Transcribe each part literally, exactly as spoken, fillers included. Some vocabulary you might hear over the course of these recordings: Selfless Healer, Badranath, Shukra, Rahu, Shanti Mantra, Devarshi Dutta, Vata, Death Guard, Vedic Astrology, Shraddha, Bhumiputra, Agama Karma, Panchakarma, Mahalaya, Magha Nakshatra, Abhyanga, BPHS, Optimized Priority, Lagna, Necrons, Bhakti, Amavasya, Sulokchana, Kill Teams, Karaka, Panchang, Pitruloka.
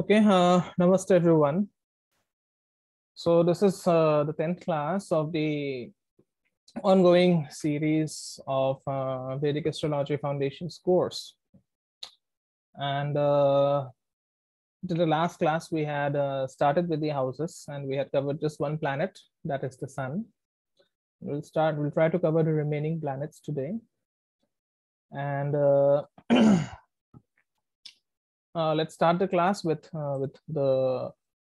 Okay, uh, namaste everyone. So this is uh, the tenth class of the ongoing series of uh, Vedic Astrology Foundations course. And uh, to the last class, we had uh, started with the houses and we had covered just one planet, that is the sun. We'll start, we'll try to cover the remaining planets today. And uh, Uh, let's start the class with uh, with the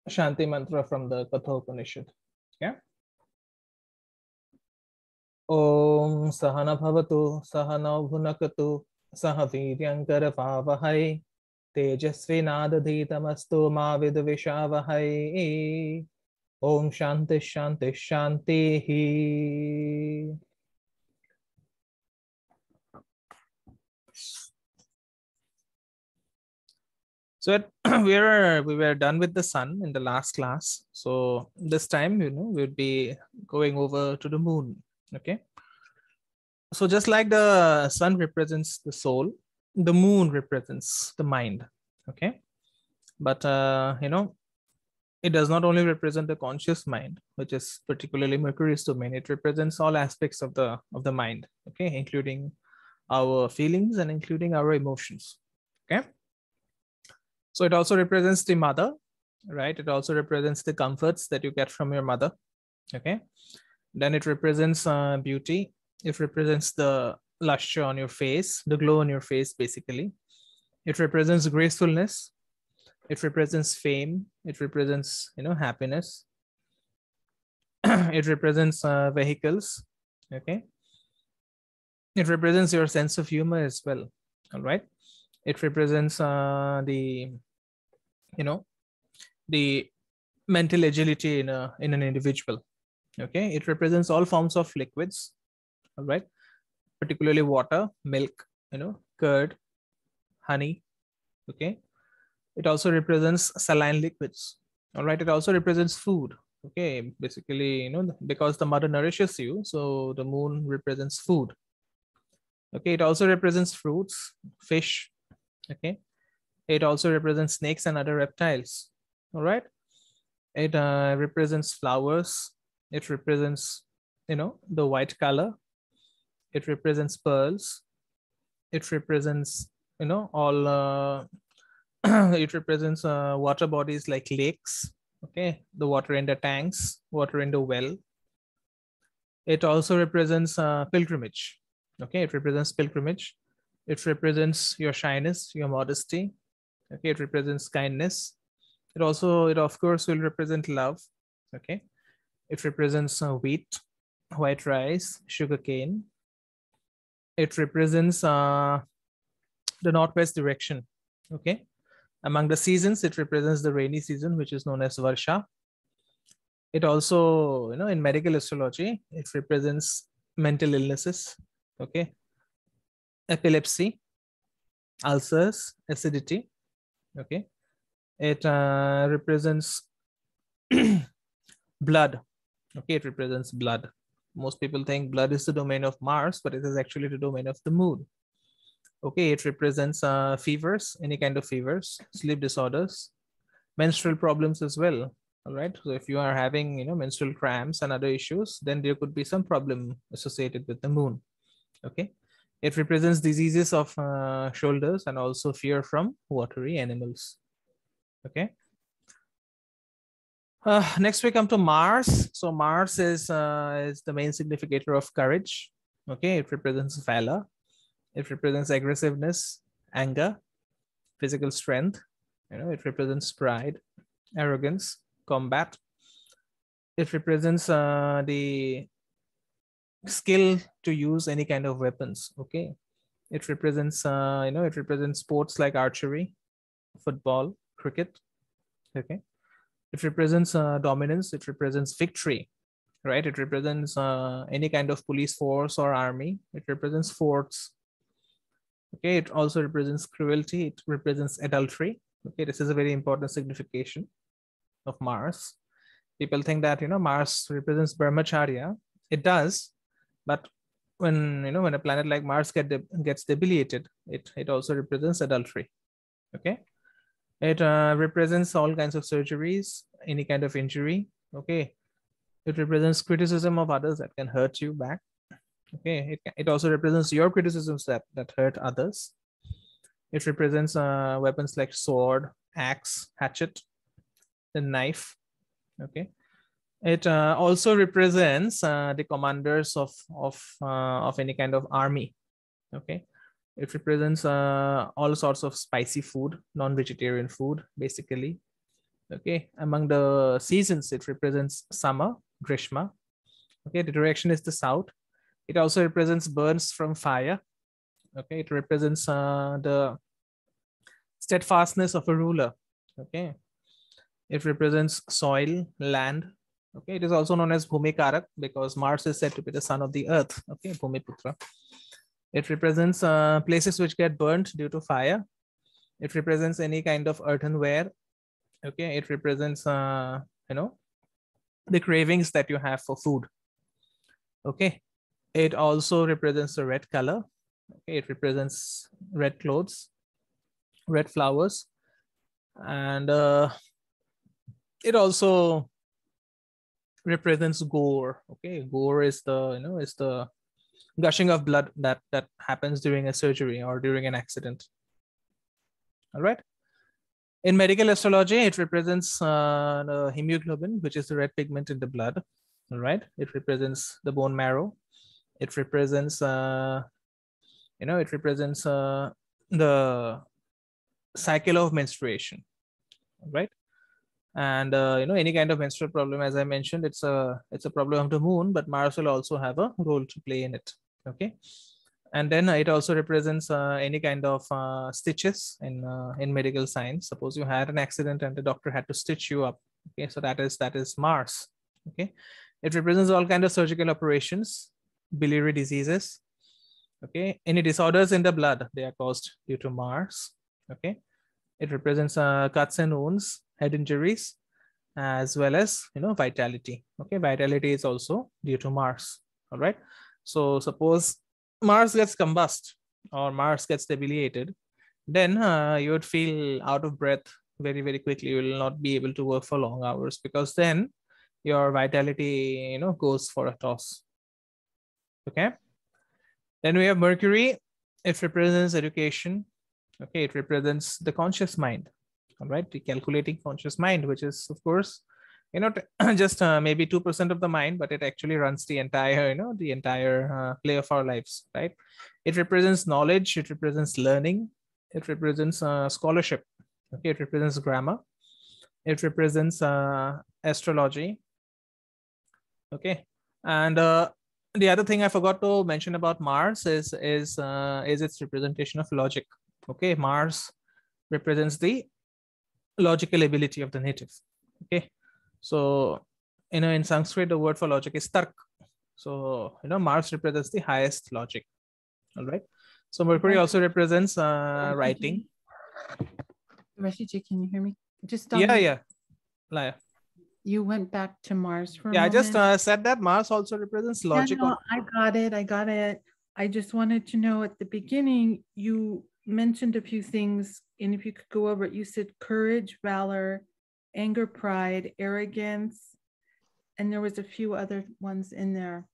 Shanti Mantra from the Kathopanishad. Yeah. Om Sahana Bhavatu Sahana Bhunakatu Sahaviryangara Pavahai Tejasvinadadhitamastu Mavidvishavahai Om Shanti Shanti Shanti. So we were we were done with the sun in the last class. So this time, you know, we'd be going over to the moon. Okay. So just like the sun represents the soul, the moon represents the mind. Okay. But uh, you know, it does not only represent the conscious mind, which is particularly Mercury's domain. It represents all aspects of the of the mind. Okay, including our feelings and including our emotions. Okay. So it also represents the mother, right? It also represents the comforts that you get from your mother, okay? Then it represents uh, beauty. It represents the lustre on your face, the glow on your face, basically. It represents gracefulness. It represents fame. It represents, you know, happiness. It represents uh, vehicles, okay? It represents your sense of humor as well, all right? It represents uh, the, you know, the mental agility in a in an individual. Okay, it represents all forms of liquids, all right, particularly water, milk, you know, curd, honey. Okay, it also represents saline liquids. All right, it also represents food. Okay, basically, you know, because the mother nourishes you, so the moon represents food. Okay, it also represents fruits, fish. Okay, it also represents snakes and other reptiles. All right, it uh, represents flowers. It represents, you know, the white color. It represents pearls. It represents, you know, all. Uh, it represents uh, water bodies like lakes. Okay, the water in the tanks, water in the well. It also represents uh, pilgrimage. Okay, it represents pilgrimage. It represents your shyness, your modesty. Okay, it represents kindness. It also, it of course will represent love. Okay, it represents uh, wheat, white rice, sugarcane. It represents uh, the northwest direction. Okay, among the seasons, it represents the rainy season, which is known as Varsha. It also, you know, in medical astrology, it represents mental illnesses. Okay, epilepsy, ulcers, acidity. Okay, it uh, represents blood. Okay, it represents blood. Most people think blood is the domain of Mars, but it is actually the domain of the moon. Okay, it represents uh, fevers, any kind of fevers, sleep disorders, menstrual problems as well. All right, so if you are having, you know, menstrual cramps and other issues, then there could be some problem associated with the moon. Okay, it represents diseases of uh, shoulders and also fear from watery animals. Okay, uh, next we come to Mars. So Mars is uh, is the main significator of courage. Okay, it represents valor. It represents aggressiveness, anger, physical strength. You know, it represents pride, arrogance, combat. It represents uh, the skill to use any kind of weapons. Okay, it represents uh, you know, it represents sports like archery, football, cricket. Okay, it represents uh, dominance. It represents victory, right? It represents uh, any kind of police force or army. It represents forts. Okay, it also represents cruelty. It represents adultery. Okay, this is a very important signification of Mars. People think that, you know, Mars represents brahmacharya. It does. But when, you know, when a planet like Mars get de gets debilitated, it, it also represents adultery. Okay, It uh, represents all kinds of surgeries, any kind of injury. Okay. It represents criticism of others that can hurt you back. Okay. It, it also represents your criticisms that, that hurt others. It represents uh, weapons like sword, axe, hatchet, the knife. Okay. It uh, also represents uh, the commanders of, of, uh, of any kind of army. Okay. It represents uh, all sorts of spicy food, non-vegetarian food, basically. Okay. Among the seasons, it represents summer, Grishma. Okay. The direction is the south. It also represents burns from fire. Okay. It represents uh, the steadfastness of a ruler. Okay. It represents soil, land. Okay. It is also known as Bhumikarak because Mars is said to be the son of the earth. Okay. Bhumiputra. It represents uh, places which get burnt due to fire. It represents any kind of earthenware. Okay. It represents, uh, you know, the cravings that you have for food. Okay. It also represents the red color. Okay. It represents red clothes, red flowers. And uh, it also represents gore. Okay. Gore is the, you know, is the gushing of blood that, that happens during a surgery or during an accident. All right. In medical astrology, it represents uh, the hemoglobin, which is the red pigment in the blood. All right. It represents the bone marrow. It represents, uh, you know, it represents uh, the cycle of menstruation. All right. And, uh, you know, any kind of menstrual problem, as I mentioned, it's a, it's a problem of the moon, but Mars will also have a role to play in it. Okay. And then it also represents uh, any kind of uh, stitches in uh, in medical science. Suppose you had an accident and the doctor had to stitch you up. Okay. So that is, that is Mars. Okay. It represents all kinds of surgical operations, biliary diseases. Okay. Any disorders in the blood, they are caused due to Mars. Okay. It represents uh, cuts and wounds, head injuries, as well as, you know, vitality. Okay. Vitality is also due to Mars. All right. So suppose Mars gets combust or Mars gets debilitated, then uh, you would feel out of breath very, very quickly. You will not be able to work for long hours because then your vitality, you know, goes for a toss. Okay. Then we have Mercury. It represents education. Okay. It represents the conscious mind. All right. The calculating conscious mind, which is, of course, you know, just uh, maybe two percent of the mind, but it actually runs the entire, you know, the entire uh, play of our lives, right? It represents knowledge. It represents learning. It represents uh, scholarship. Okay. It represents grammar. It represents uh, astrology. Okay. And uh, the other thing I forgot to mention about Mars is, is, uh, is its representation of logic. Okay. Mars represents the logical ability of the native. Okay. So, you know, in Sanskrit, the word for logic is tark. So, you know, Mars represents the highest logic. All right. So Mercury also represents uh, writing. Rashiji, can you hear me? Just yeah, yeah. Laya. You went back to Mars for a yeah, moment. I just uh, said that Mars also represents logic. No, no, I got it. I got it. I just wanted to know at the beginning, you mentioned a few things, and if you could go over it, you said courage, valor, anger, pride, arrogance, and there was a few other ones in there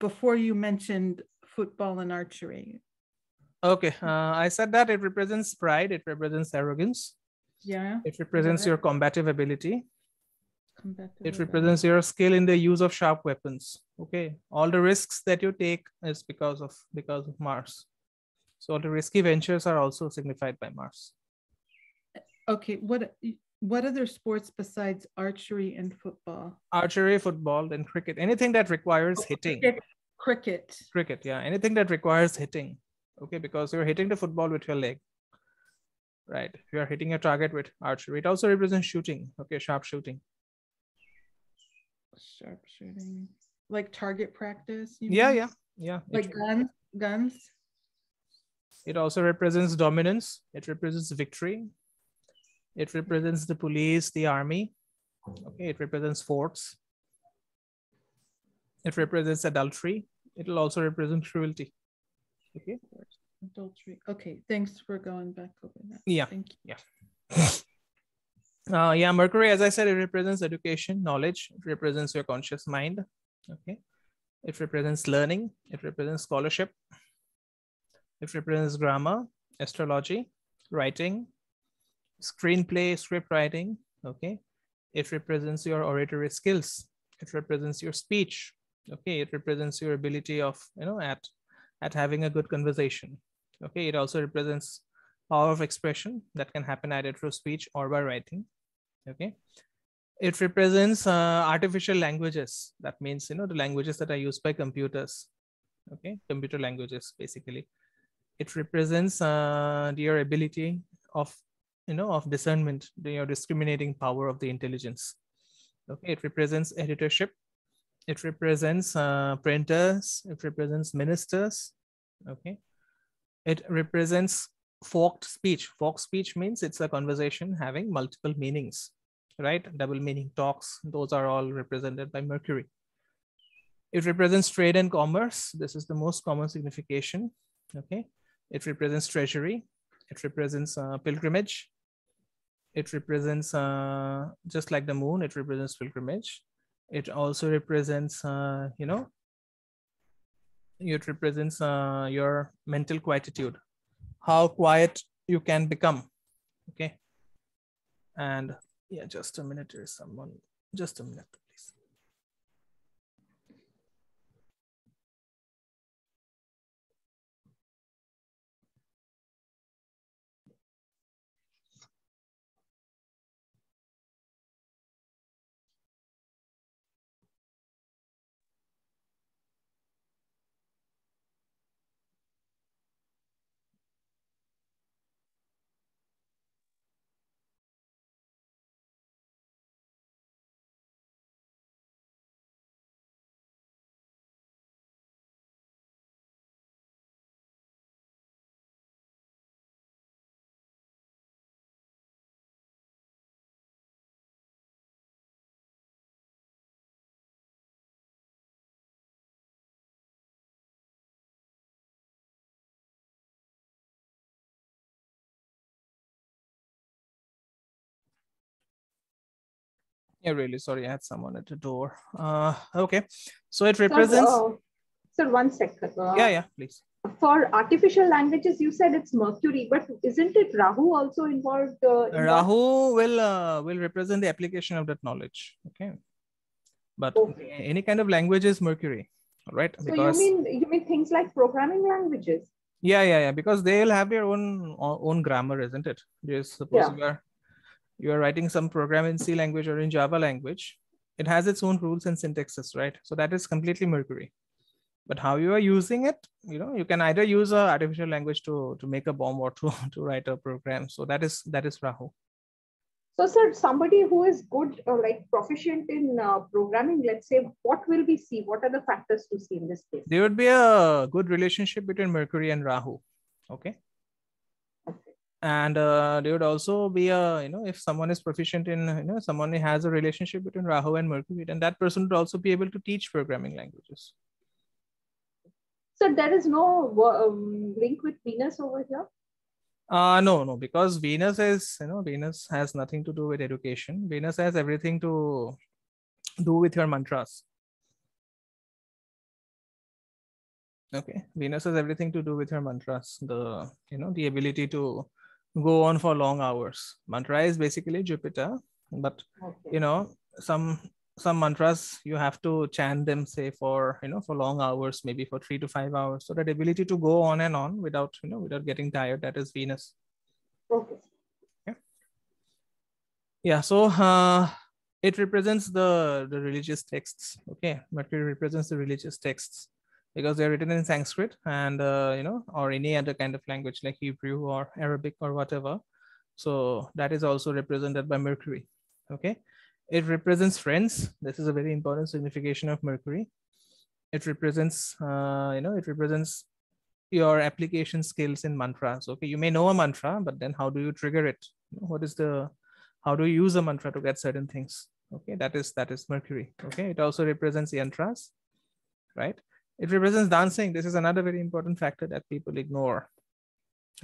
before you mentioned football and archery. Okay. Uh, I said that it represents pride. It represents arrogance. Yeah. It represents your combative ability. Combative it represents ability. Your skill in the use of sharp weapons. Okay. All the risks that you take is because of, because of Mars. So all the risky ventures are also signified by Mars. Okay. What... What other sports besides archery and football? Archery, football, and cricket. Anything that requires oh, hitting. Cricket. cricket. Cricket, yeah. Anything that requires hitting. Okay, because you're hitting the football with your leg. Right. You're hitting a target with archery. It also represents shooting. Okay, sharp shooting. Sharp shooting. Like target practice? You yeah, mean? yeah, yeah. Like it, guns? Guns? It also represents dominance. It represents victory. It represents the police, the army. Okay, it represents forts. It represents adultery. It will also represent cruelty. Okay. Adultery. Okay, thanks for going back over that. Yeah. Thank you. Yeah. Uh, yeah, Mercury, as I said, it represents education, knowledge. It represents your conscious mind. Okay. It represents learning. It represents scholarship. It represents grammar, astrology, writing, screenplay, script writing. Okay. It represents your oratory skills. It represents your speech. Okay. It represents your ability of, you know, at, at having a good conversation. Okay. It also represents power of expression that can happen either through speech or by writing. Okay. It represents uh, artificial languages. That means, you know, the languages that are used by computers. Okay. Computer languages, basically. It represents uh, your ability of, you know, of discernment, your discriminating power of the intelligence. Okay. It represents editorship. It represents uh, printers. It represents ministers. Okay. It represents forked speech. Forked speech means it's a conversation having multiple meanings, right? Double meaning talks. Those are all represented by Mercury. It represents trade and commerce. This is the most common signification. Okay. It represents treasury. It represents uh, pilgrimage. It represents, uh, just like the moon, it represents pilgrimage. It also represents, uh, you know, it represents uh, your mental quietude, how quiet you can become. Okay. And yeah, just a minute, there is someone, just a minute, please. Yeah, really sorry. I had someone at the door. Uh, okay. So it represents. Sir, so, uh, so one second. Uh, yeah, yeah, please. For artificial languages, you said it's Mercury, but isn't it Rahu also involved? Uh, in Rahu that? will uh, will represent the application of that knowledge. Okay. But okay. Any kind of language is Mercury, right? So because... you mean you mean things like programming languages? Yeah, yeah, yeah. Because they'll have their own own grammar, isn't it? Just suppose yeah. you are. You are writing some program in C language or in Java language, it has its own rules and syntaxes, right? So that is completely Mercury. But how you are using it, you know, you can either use an artificial language to, to make a bomb or to, to write a program. So that is that is Rahu. So, sir, somebody who is good or like proficient in uh, programming, let's say, what will we see? What are the factors to see in this case? There would be a good relationship between Mercury and Rahu. Okay. And uh, there would also be a, you know, if someone is proficient in, you know, someone has a relationship between Rahu and Mercury, then that person would also be able to teach programming languages. So there is no um, link with Venus over here? Uh, no, no, because Venus is, you know, Venus has nothing to do with education. Venus has everything to do with your mantras. Okay. Venus has everything to do with your mantras, the, you know, the ability to go on for long hours. Mantra is basically Jupiter, but okay. you know, some some mantras you have to chant them, say, for, you know, for long hours, maybe for three to five hours. So that ability to go on and on without, you know, without getting tired, that is Venus. Okay. Yeah. Yeah. So uh, it represents the the religious texts. Okay, Mercury represents the religious texts, because they're written in Sanskrit and, uh, you know, or any other kind of language like Hebrew or Arabic or whatever. So that is also represented by Mercury. Okay. It represents friends. This is a very important signification of Mercury. It represents, uh, you know, it represents your application skills in mantras. Okay. You may know a mantra, but then how do you trigger it? What is the, how do you use a mantra to get certain things? Okay. That is, that is Mercury. Okay. It also represents yantras, right? It represents dancing. This is another very important factor that people ignore.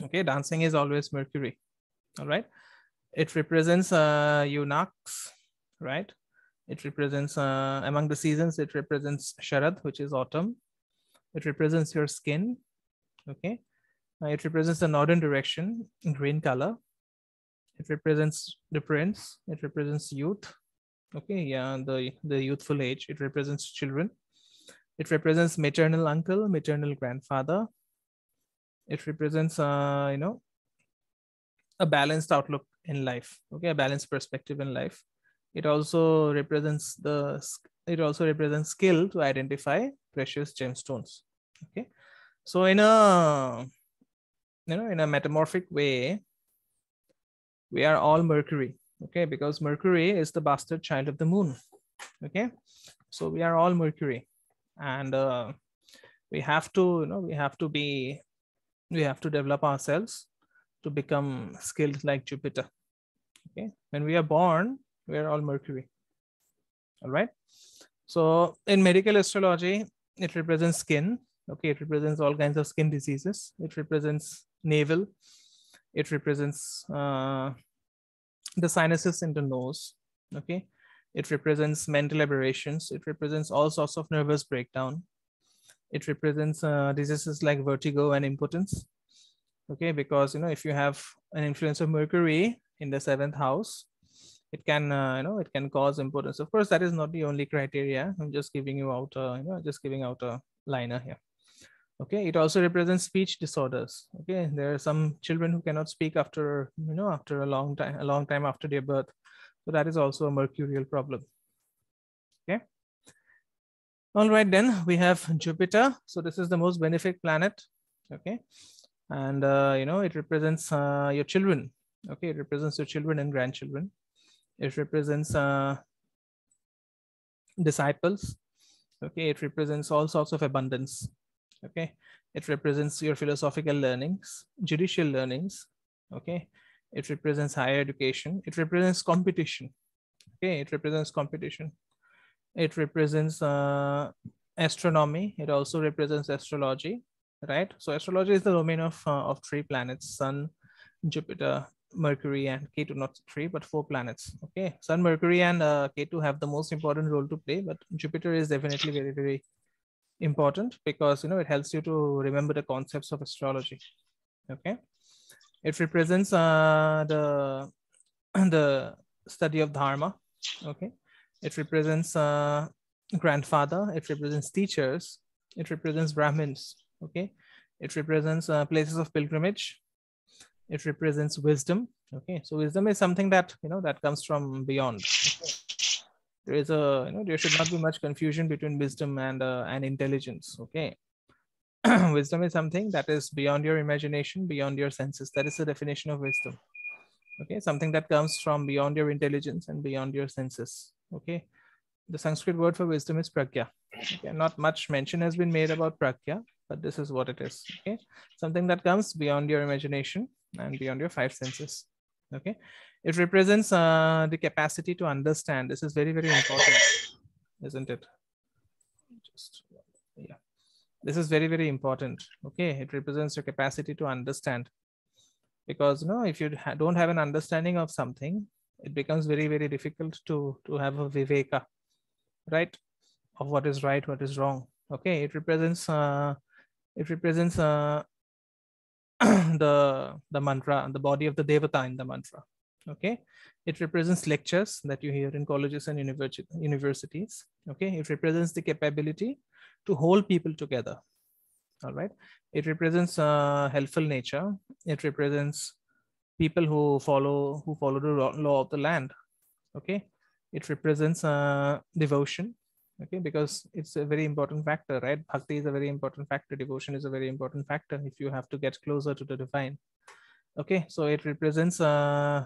Okay, dancing is always Mercury. All right. It represents uh, eunuchs, right? It represents, uh, among the seasons, it represents Sharad, which is autumn. It represents your skin, okay? Uh, it represents the northern direction in green color. It represents the prince. It represents youth, okay? Yeah, the, the youthful age. It represents children. It represents maternal uncle, maternal grandfather. It represents, uh, you know, a balanced outlook in life, okay? A balanced perspective in life. It also represents the, it also represents skill to identify precious gemstones. Okay. So in a, you know, in a metamorphic way, we are all Mercury. Okay. Because Mercury is the bastard child of the moon. Okay. So we are all Mercury, and uh, we have to, you know, we have to be, we have to develop ourselves to become skilled like Jupiter. Okay. When we are born, we are all Mercury. All right. So in medical astrology, it represents skin. Okay. It represents all kinds of skin diseases. It represents navel. It represents uh, the sinuses in the nose. Okay. It represents mental aberrations. It represents all sorts of nervous breakdown. It represents uh, diseases like vertigo and impotence. Okay. Because, you know, if you have an influence of Mercury in the seventh house, it can, uh, you know, it can cause impotence. Of course, that is not the only criteria. I'm just giving you out, a, you know, just giving out a liner here. Okay, it also represents speech disorders. Okay, there are some children who cannot speak after, you know, after a long time, a long time after their birth. So that is also a mercurial problem. Okay. All right, then we have Jupiter. So this is the most benefic planet. Okay, and uh, you know, it represents uh, your children. Okay, it represents your children and grandchildren. It represents uh, disciples. Okay, it represents all sorts of abundance. Okay, it represents your philosophical learnings, judicial learnings. Okay, it represents higher education. It represents competition. Okay, it represents competition. It represents uh, astronomy. It also represents astrology, right? So astrology is the domain of, uh, of three planets, Sun, Jupiter, Mercury, and K two. Not three, but four planets. Okay, Sun, Mercury, and uh, K two have the most important role to play, but Jupiter is definitely very, very important because, you know, it helps you to remember the concepts of astrology. Okay, it represents uh, the the study of dharma. Okay, it represents uh, grandfather. It represents teachers. It represents Brahmins. Okay, it represents uh, places of pilgrimage. It represents wisdom. Okay, so wisdom is something that, you know, that comes from beyond. Okay. There is a, you know, there should not be much confusion between wisdom and uh, and intelligence. Okay, wisdom is something that is beyond your imagination, beyond your senses. That is the definition of wisdom. Okay, something that comes from beyond your intelligence and beyond your senses. Okay, the Sanskrit word for wisdom is pragya. Okay, not much mention has been made about pragya, but this is what it is. Okay, something that comes beyond your imagination and beyond your five senses. Okay, it represents uh, the capacity to understand. This is very, very important, isn't it? Just, yeah, this is very, very important. Okay, it represents your capacity to understand, because, you know, if you ha don't have an understanding of something, it becomes very, very difficult to to have a viveka, right, of what is right, what is wrong. Okay, it represents uh, it represents uh, the the mantra and the body of the devata in the mantra. Okay, it represents lectures that you hear in colleges and universities. Okay, it represents the capability to hold people together. All right, it represents uh, helpful nature. It represents people who follow who follow the law of the land. Okay, it represents uh, devotion. Okay, because it's a very important factor, right? Bhakti is a very important factor. Devotion is a very important factor if you have to get closer to the divine. Okay, so it represents uh,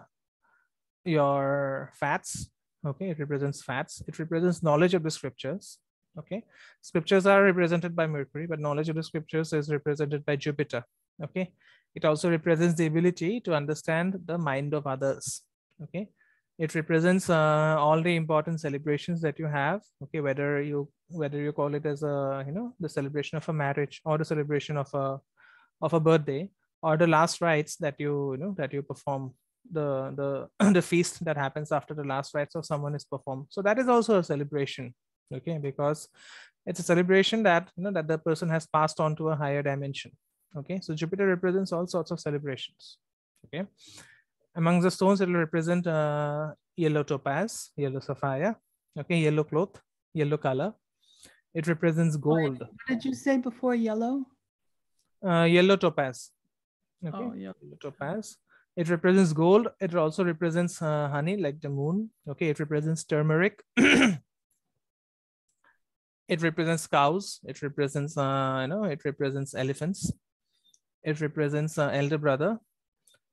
your fats. Okay, it represents fats. It represents knowledge of the scriptures. Okay, scriptures are represented by Mercury, but knowledge of the scriptures is represented by Jupiter. Okay, it also represents the ability to understand the mind of others. Okay. It represents uh, all the important celebrations that you have. Okay, whether you whether you call it as a, you know, the celebration of a marriage or the celebration of a of a birthday or the last rites that you, you know, that you perform, the the the feast that happens after the last rites of someone is performed. So that is also a celebration, okay, because it's a celebration that, you know, that the person has passed on to a higher dimension. Okay, so Jupiter represents all sorts of celebrations. Okay, among the stones, it will represent uh, yellow topaz, yellow sapphire, okay, yellow cloth, yellow color. It represents gold. What did you say before yellow? Uh, yellow topaz. Okay, oh, yeah. Yellow topaz. It represents gold. It also represents uh, honey, like the moon. Okay, it represents turmeric. It represents cows. It represents, uh, you know, it represents elephants. It represents uh, elder brother.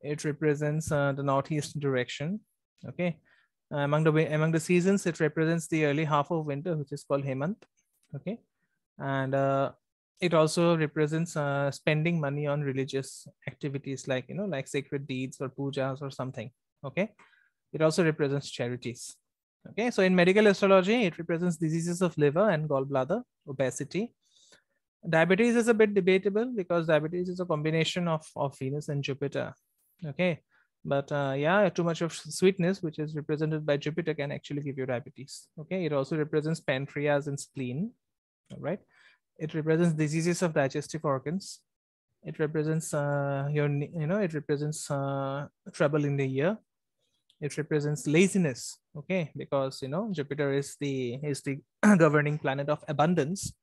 It represents uh, the northeast direction. Okay, uh, among the among the seasons, it represents the early half of winter, which is called Hemant. Okay, and uh, it also represents uh, spending money on religious activities, like, you know, like sacred deeds or pujas or something. Okay, it also represents charities. Okay, so in medical astrology, it represents diseases of liver and gallbladder, obesity. Diabetes is a bit debatable because diabetes is a combination of, of Venus and Jupiter. Okay, but uh, yeah, too much of sweetness, which is represented by Jupiter, can actually give you diabetes. Okay, it also represents pancreas and spleen. All right, it represents diseases of digestive organs. It represents uh, your, you know, it represents uh, trouble in the ear. It represents laziness, okay, because, you know, Jupiter is the is the governing planet of abundance.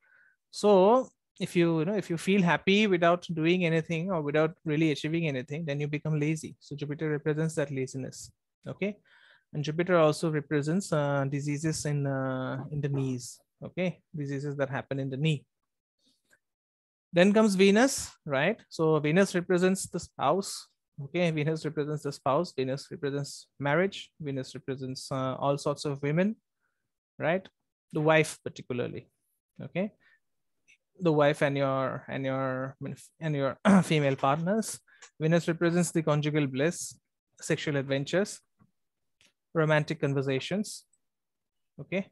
So if you, you know, if you feel happy without doing anything or without really achieving anything, then you become lazy. So Jupiter represents that laziness, okay, and Jupiter also represents uh, diseases in uh, in the knees, okay, diseases that happen in the knee. Then comes Venus, right? So Venus represents the spouse. Okay, Venus represents the spouse, Venus represents marriage, Venus represents uh, all sorts of women, right? The wife particularly, okay? The wife and your, and your, and your female partners. Venus represents the conjugal bliss, sexual adventures, romantic conversations, okay?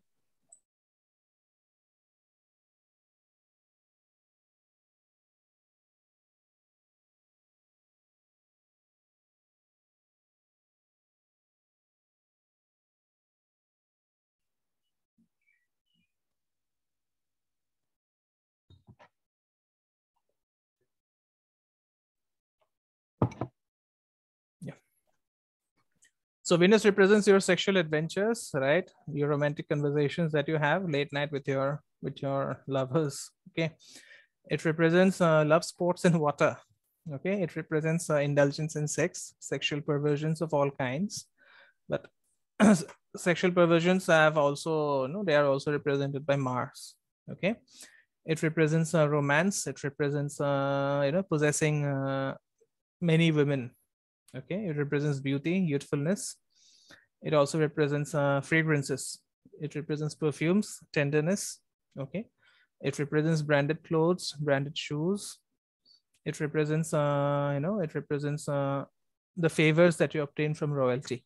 So Venus represents your sexual adventures, right? Your romantic conversations that you have late night with your with your lovers. Okay, it represents uh, love, sports, and water. Okay, it represents uh, indulgence in sex, sexual perversions of all kinds. But sexual perversions have also, you know, they are also represented by Mars. Okay, it represents uh, romance. It represents uh, you know, possessing uh, many women. Okay, it represents beauty, youthfulness. It also represents uh, fragrances. It represents perfumes, tenderness. Okay, it represents branded clothes, branded shoes. It represents, uh, you know, it represents uh, the favors that you obtain from royalty.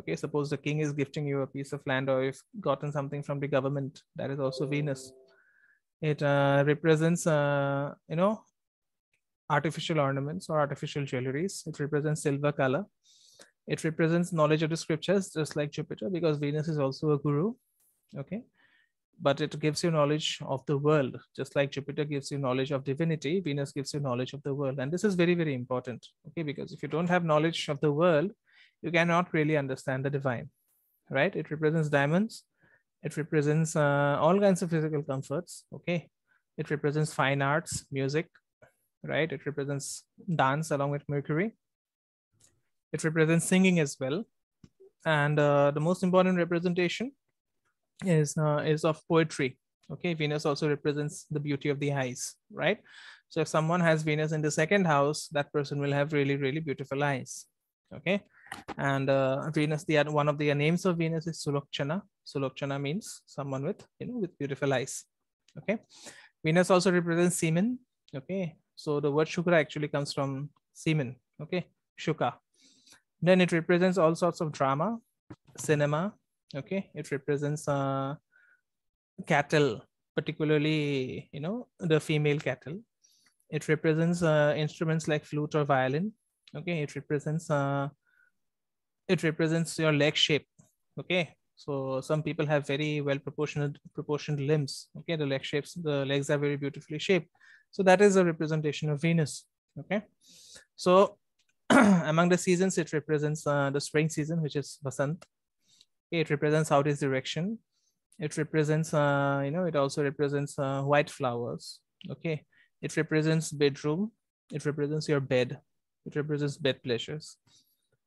Okay, suppose the king is gifting you a piece of land, or you've gotten something from the government. That is also Venus. It uh, represents, uh, you know, artificial ornaments or artificial jewelries. It represents silver color. It represents knowledge of the scriptures, just like Jupiter, because Venus is also a guru. Okay, but it gives you knowledge of the world, just like Jupiter gives you knowledge of divinity. Venus gives you knowledge of the world, and this is very, very important. Okay, because if you don't have knowledge of the world, you cannot really understand the divine, right? It represents diamonds. It represents uh, all kinds of physical comforts. Okay, it represents fine arts, music. Right, it represents dance along with Mercury. It represents singing as well, and uh, the most important representation is uh, is of poetry. Okay, Venus also represents the beauty of the eyes. Right, so if someone has Venus in the second house, that person will have really, really beautiful eyes. Okay, and uh, Venus, the one of the names of Venus is Sulokchana. Sulokchana means someone with, you know, with beautiful eyes. Okay, Venus also represents semen. Okay. So the word Shukra actually comes from semen, okay, Shuka. Then it represents all sorts of drama, cinema, okay. It represents uh, cattle, particularly, you know, the female cattle. It represents uh, instruments like flute or violin. Okay, it represents uh, it represents your leg shape. Okay, so some people have very well proportioned proportioned limbs. Okay, the leg shapes, the legs are very beautifully shaped. So that is a representation of Venus. Okay, so among the seasons, it represents uh, the spring season, which is Vasant. Okay, it represents southeast direction. It represents, uh, you know, it also represents uh, white flowers. Okay, it represents bedroom. It represents your bed. It represents bed pleasures.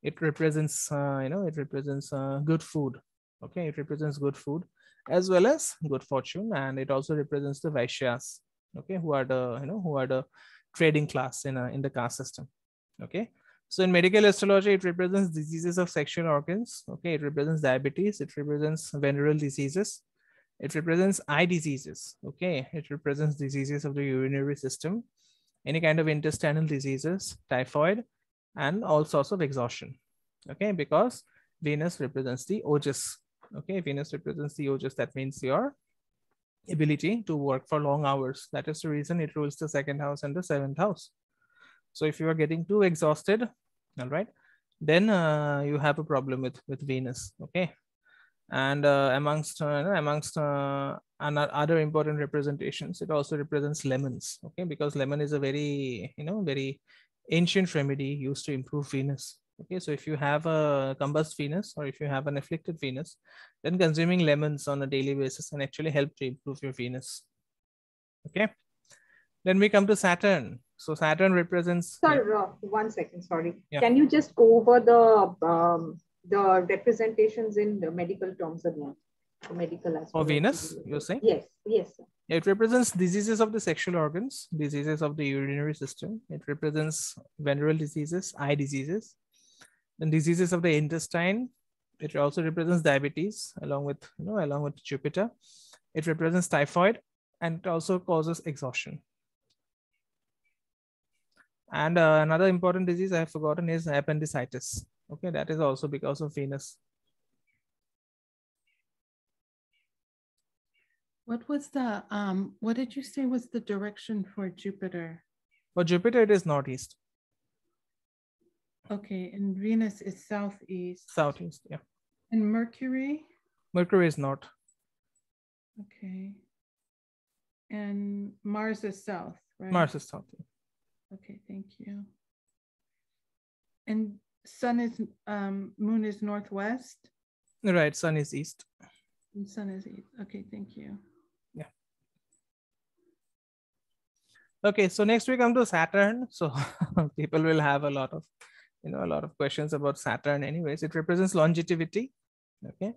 It represents, uh, you know, it represents uh, good food. Okay, it represents good food as well as good fortune, and it also represents the Vaishyas. Okay, who are the, you know, who are the trading class in a, in the caste system. Okay. So in medical astrology, it represents diseases of sexual organs. Okay, it represents diabetes. It represents venereal diseases. It represents eye diseases. Okay, it represents diseases of the urinary system, any kind of intestinal diseases, typhoid, and all sorts of exhaustion. Okay, because Venus represents the Ojas. Okay, Venus represents the Ojas. That means your ability to work for long hours. That is the reason it rules the second house and the seventh house. So if you are getting too exhausted, all right, then uh, you have a problem with with Venus. Okay, and uh, amongst uh, amongst uh, other important representations, it also represents lemons. Okay, because lemon is a very you know very ancient remedy used to improve Venus. Okay, so if you have a combust Venus or if you have an afflicted Venus, then consuming lemons on a daily basis can actually help to improve your Venus. Okay, then we come to Saturn. So Saturn represents. Sir, yeah. uh, one second, sorry. Yeah. Can you just go over the um, the representations in the medical terms again? The medical aspect. For Venus, you're saying? Yes, yes. Sir. It represents diseases of the sexual organs, diseases of the urinary system. It represents venereal diseases, eye diseases, and diseases of the intestine. It also represents diabetes, along with you know, along with Jupiter. It represents typhoid, and it also causes exhaustion. And uh, another important disease I have forgotten is appendicitis. Okay, that is also because of Venus. What was the, um, what did you say was the direction for Jupiter? For Jupiter, it is northeast. Okay, and Venus is southeast. Southeast, yeah. And Mercury? Mercury is north. Okay. And Mars is south, right? Mars is south, yeah. Okay, thank you. And sun is, um, moon is northwest? Right, sun is east. And sun is east. Okay, thank you. Yeah. Okay, so next we come to Saturn. So people will have a lot of, you know, a lot of questions about Saturn anyways. It represents longevity. Okay.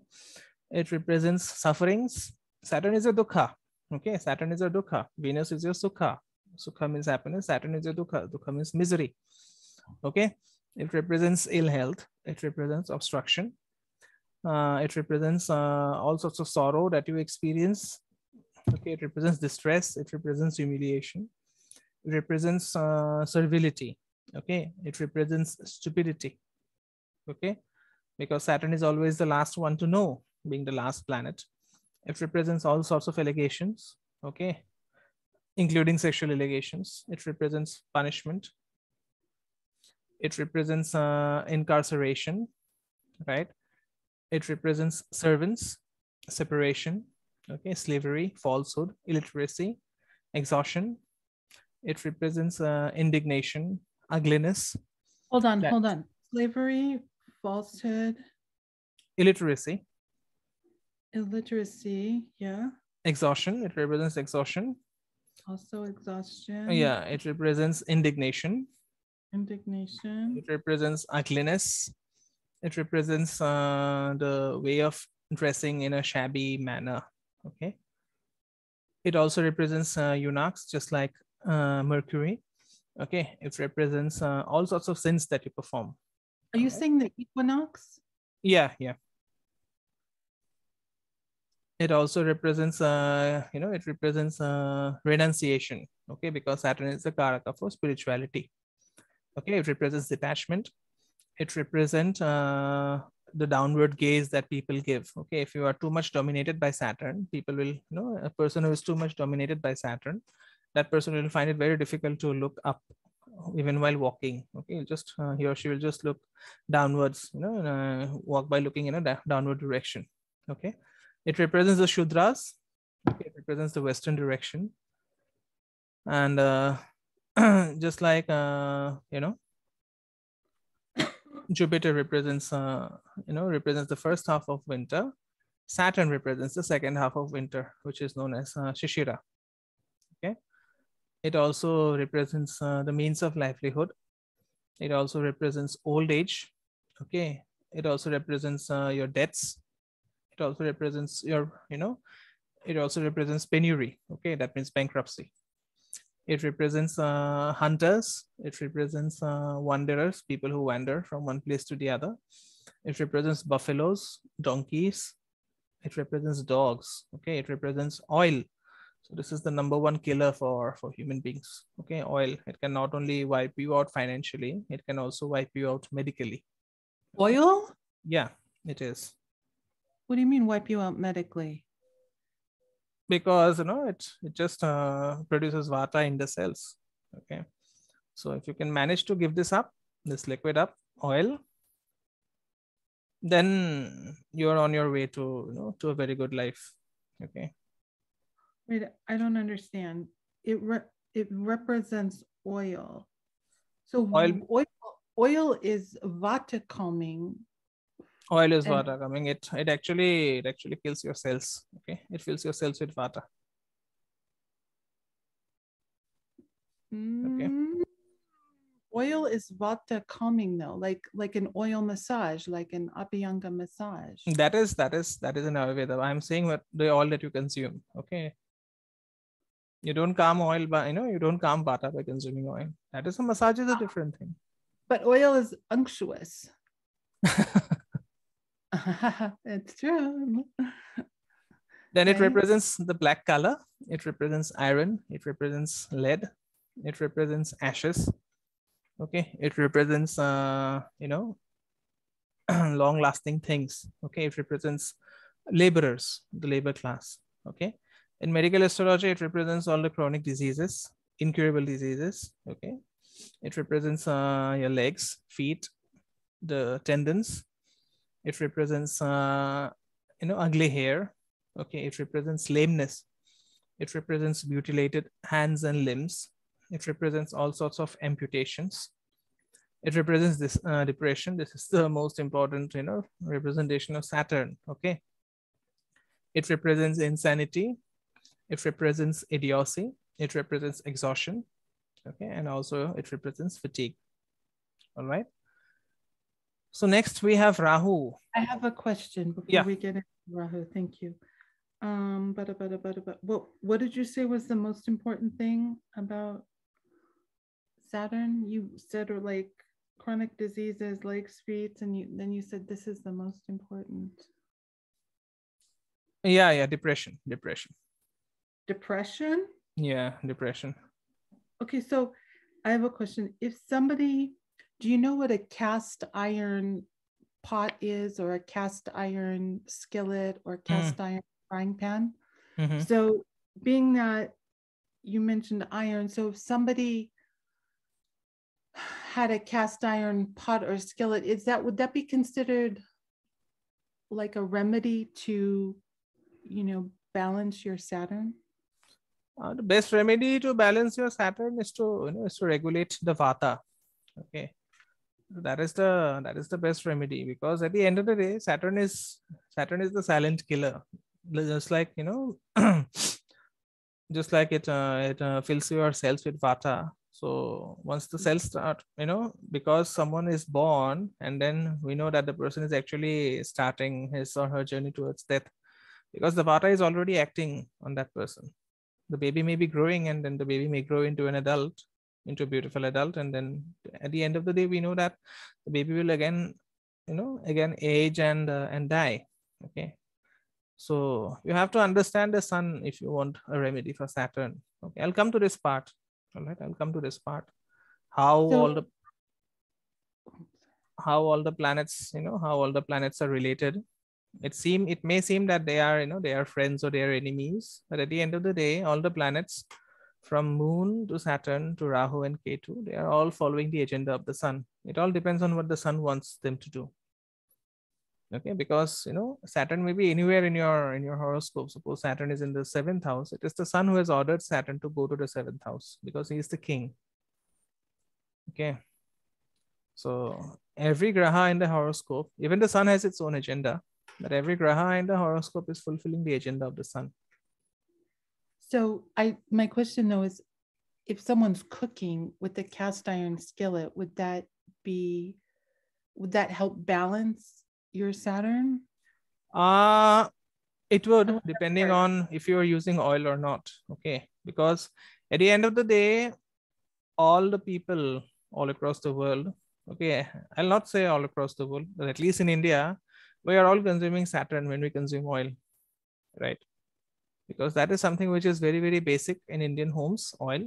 It represents sufferings. Saturn is a dukkha. Okay, Saturn is a dukkha. Venus is your sukha. Sukha means happiness. Saturn is a dukkha. Dukkha means misery. Okay. It represents ill health. It represents obstruction. Uh, it represents uh, all sorts of sorrow that you experience. Okay. It represents distress. It represents humiliation. It represents uh, servility. Okay. It represents stupidity. Okay. Because Saturn is always the last one to know, being the last planet. It represents all sorts of allegations. Okay. Including sexual allegations. It represents punishment. It represents uh, incarceration, right? It represents servants, separation, okay, slavery, falsehood, illiteracy, exhaustion. It represents uh, indignation, ugliness. Hold on, that, hold on. Slavery, falsehood. Illiteracy. Illiteracy, yeah. Exhaustion, it represents exhaustion. Also exhaustion. Yeah, it represents indignation. Indignation. It represents ugliness. It represents uh, the way of dressing in a shabby manner. Okay. It also represents uh, eunuchs, just like uh, Mercury. Okay. It represents uh, all sorts of sins that you perform. Are you saying the equinox? Yeah, yeah. It also represents, uh, you know, it represents uh, renunciation, okay, because Saturn is the Karaka for spirituality. Okay, it represents detachment. It represents uh, the downward gaze that people give. Okay, if you are too much dominated by Saturn, people will, you know, a person who is too much dominated by Saturn that person will find it very difficult to look up even while walking. Okay, just uh, he or she will just look downwards, you know, and, uh, walk by looking in a da downward direction. Okay, it represents the Shudras. Okay, it represents the Western direction, and uh, just like uh, you know, Jupiter represents uh, you know represents the first half of winter. Saturn represents the second half of winter, which is known as uh, Shishira. Okay, it also represents uh, the means of livelihood. It also represents old age. Okay, it also represents uh, your debts. It also represents your, you know, it also represents penury. Okay, that means bankruptcy. It represents uh, hunters. It represents uh, wanderers, people who wander from one place to the other. It represents buffaloes, donkeys. It represents dogs. Okay, it represents oil. So this is the number one killer for, for human beings. Okay, oil. It can not only wipe you out financially, it can also wipe you out medically. Oil? Yeah, it is. What do you mean wipe you out medically? Because, you know, it, it just uh, produces vata in the cells. Okay. So if you can manage to give this up, this liquid up, oil, then you're on your way to, you know, to a very good life. Okay. Wait, I don't understand. It re it represents oil. So oil, oil, oil is vata calming. Oil is vata coming. It it actually it actually kills your cells. Okay, it fills your cells with vata. Okay. Oil is vata calming though, like like an oil massage, like an Abhyanga massage. That is that is that is an Ayurveda. I'm saying what the oil that you consume. Okay. You don't calm oil by you know you don't calm vata by consuming oil. That is a massage is a different thing. But oil is unctuous. It's true. Then it represents the black color. It represents iron. It represents lead. It represents ashes. Okay. It represents, uh, you know, long-lasting things. Okay. It represents laborers, the labor class. Okay. In medical astrology, it represents all the chronic diseases, incurable diseases. Okay. It represents uh, your legs, feet, the tendons. It represents, uh, you know, ugly hair. Okay, it represents lameness. It represents mutilated hands and limbs. It represents all sorts of amputations. It represents this uh, depression. This is the most important, you know, representation of Saturn. Okay. It represents insanity. It represents idiocy. It represents exhaustion. Okay, and also it represents fatigue. All right. So next we have Rahu. I have a question before yeah. we get into Rahu. Thank you. Um, but, but, but, but, but, what did you say was the most important thing about Saturn? You said or like chronic diseases, legs, feet, and you, then you said this is the most important. Yeah, yeah, depression, depression. Depression? Yeah, depression. Okay, so I have a question. If somebody... Do you know what a cast iron pot is, or a cast iron skillet, or cast mm. iron frying pan? Mm-hmm. So being that you mentioned iron, so if somebody had a cast iron pot or skillet, is that, would that be considered like a remedy to, you know, balance your Saturn? Uh, the best remedy to balance your Saturn is to, you know, is to regulate the Vata. Okay. That is the that is the best remedy, because at the end of the day, Saturn is Saturn is the silent killer. Just like you know, just like it uh, it uh, fills your cells with vata. So once the cells start, you know, because someone is born, and then we know that the person is actually starting his or her journey towards death, because the vata is already acting on that person. The baby may be growing, and then the baby may grow into an adult. into a beautiful adult, and then at the end of the day, we know that the baby will again, you know, again age and uh, and die. Okay, so you have to understand the sun if you want a remedy for Saturn. Okay, I'll come to this part. All right, I'll come to this part. How so, all the how all the planets, you know, how all the planets are related. It seem it may seem that they are, you know, they are friends or they are enemies, but at the end of the day, all the planets from Moon to Saturn to Rahu and Ketu, they are all following the agenda of the Sun. It all depends on what the Sun wants them to do. Okay, because you know Saturn may be anywhere in your in your horoscope. Suppose Saturn is in the seventh house. It is the Sun who has ordered Saturn to go to the seventh house because he is the king. Okay, so every graha in the horoscope, even the Sun has its own agenda, but every graha in the horoscope is fulfilling the agenda of the Sun. So I, my question though is, if someone's cooking with a cast iron skillet, would that be, would that help balance your Saturn? Uh, it would, depending on if you're using oil or not. Okay. Because at the end of the day, all the people all across the world, okay, I'll not say all across the world, but at least in India, we are all consuming Saturn when we consume oil, right? Because that is something which is very, very basic in Indian homes, oil.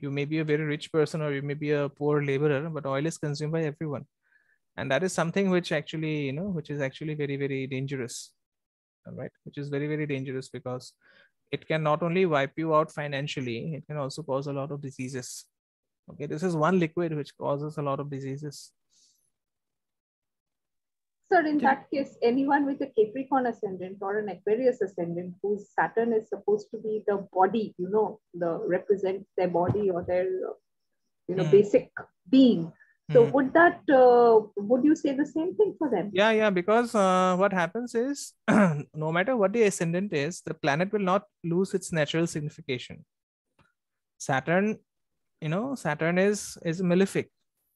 You may be a very rich person or you may be a poor laborer, but oil is consumed by everyone. And that is something which actually, you know, which is actually very, very dangerous. All right. Which is very, very dangerous because it can not only wipe you out financially, it can also cause a lot of diseases. Okay. This is one liquid which causes a lot of diseases. So in that case, anyone with a Capricorn ascendant or an Aquarius ascendant whose Saturn is supposed to be the body, you know, the represents their body or their, you know, mm. basic being. So mm. would that, uh, would you say the same thing for them? Yeah, yeah, because uh, what happens is, no matter what the ascendant is, the planet will not lose its natural signification. Saturn, you know, Saturn is, is malefic.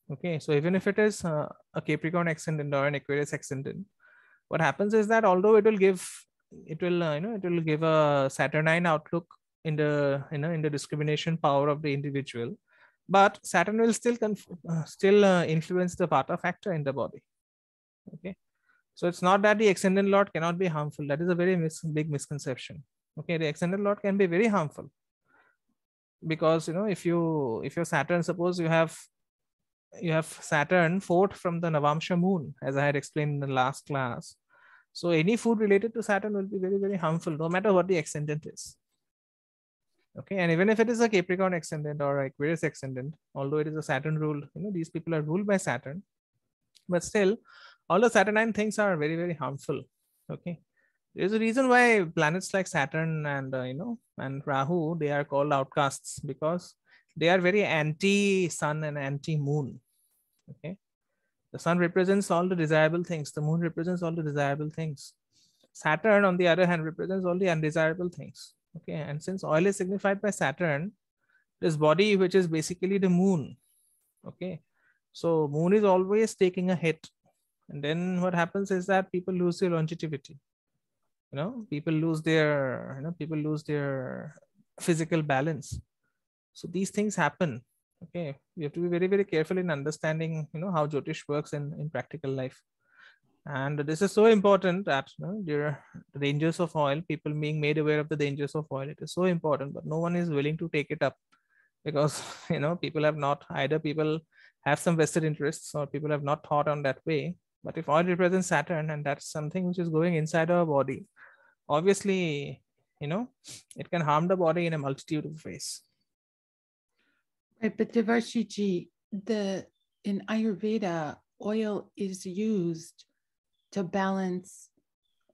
Okay, so even if it is uh, a Capricorn ascendant or an Aquarius ascendant, what happens is that although it will give, it will uh, you know, it will give a Saturnine outlook in the you know in the discrimination power of the individual, but Saturn will still conf uh, still uh, influence the Vata factor in the body. Okay, so it's not that the ascendant lord cannot be harmful. That is a very mis big misconception. Okay, the ascendant lord can be very harmful because you know if you if your Saturn, suppose you have you have Saturn fourth from the Navamsha moon, as I had explained in the last class. So any food related to Saturn will be very, very harmful, no matter what the ascendant is. Okay. And even if it is a Capricorn ascendant or Aquarius ascendant, although it is a Saturn rule, you know, these people are ruled by Saturn, but still all the Saturnine things are very, very harmful. Okay. There's a reason why planets like Saturn and, uh, you know, and Rahu, they are called outcasts because they are very anti-sun and anti-moon. Okay, the Sun represents all the desirable things. The Moon represents all the desirable things. Saturn, on the other hand, represents all the undesirable things. Okay, and since oil is signified by Saturn, this body, which is basically the Moon. Okay, so Moon is always taking a hit, and then what happens is that people lose their longevity. You know, people lose their, you know, people lose their physical balance. So these things happen. Okay. You have to be very, very careful in understanding, you know, how Jyotish works in, in practical life. And this is so important that you know, there are dangers of oil, people being made aware of the dangers of oil. It is so important, but no one is willing to take it up because, you know, people have not, either people have some vested interests or people have not thought on that way. But if oil represents Saturn and that's something which is going inside our body, obviously, you know, it can harm the body in a multitude of ways. Right, but Devarshi Ji, the in Ayurveda, oil is used to balance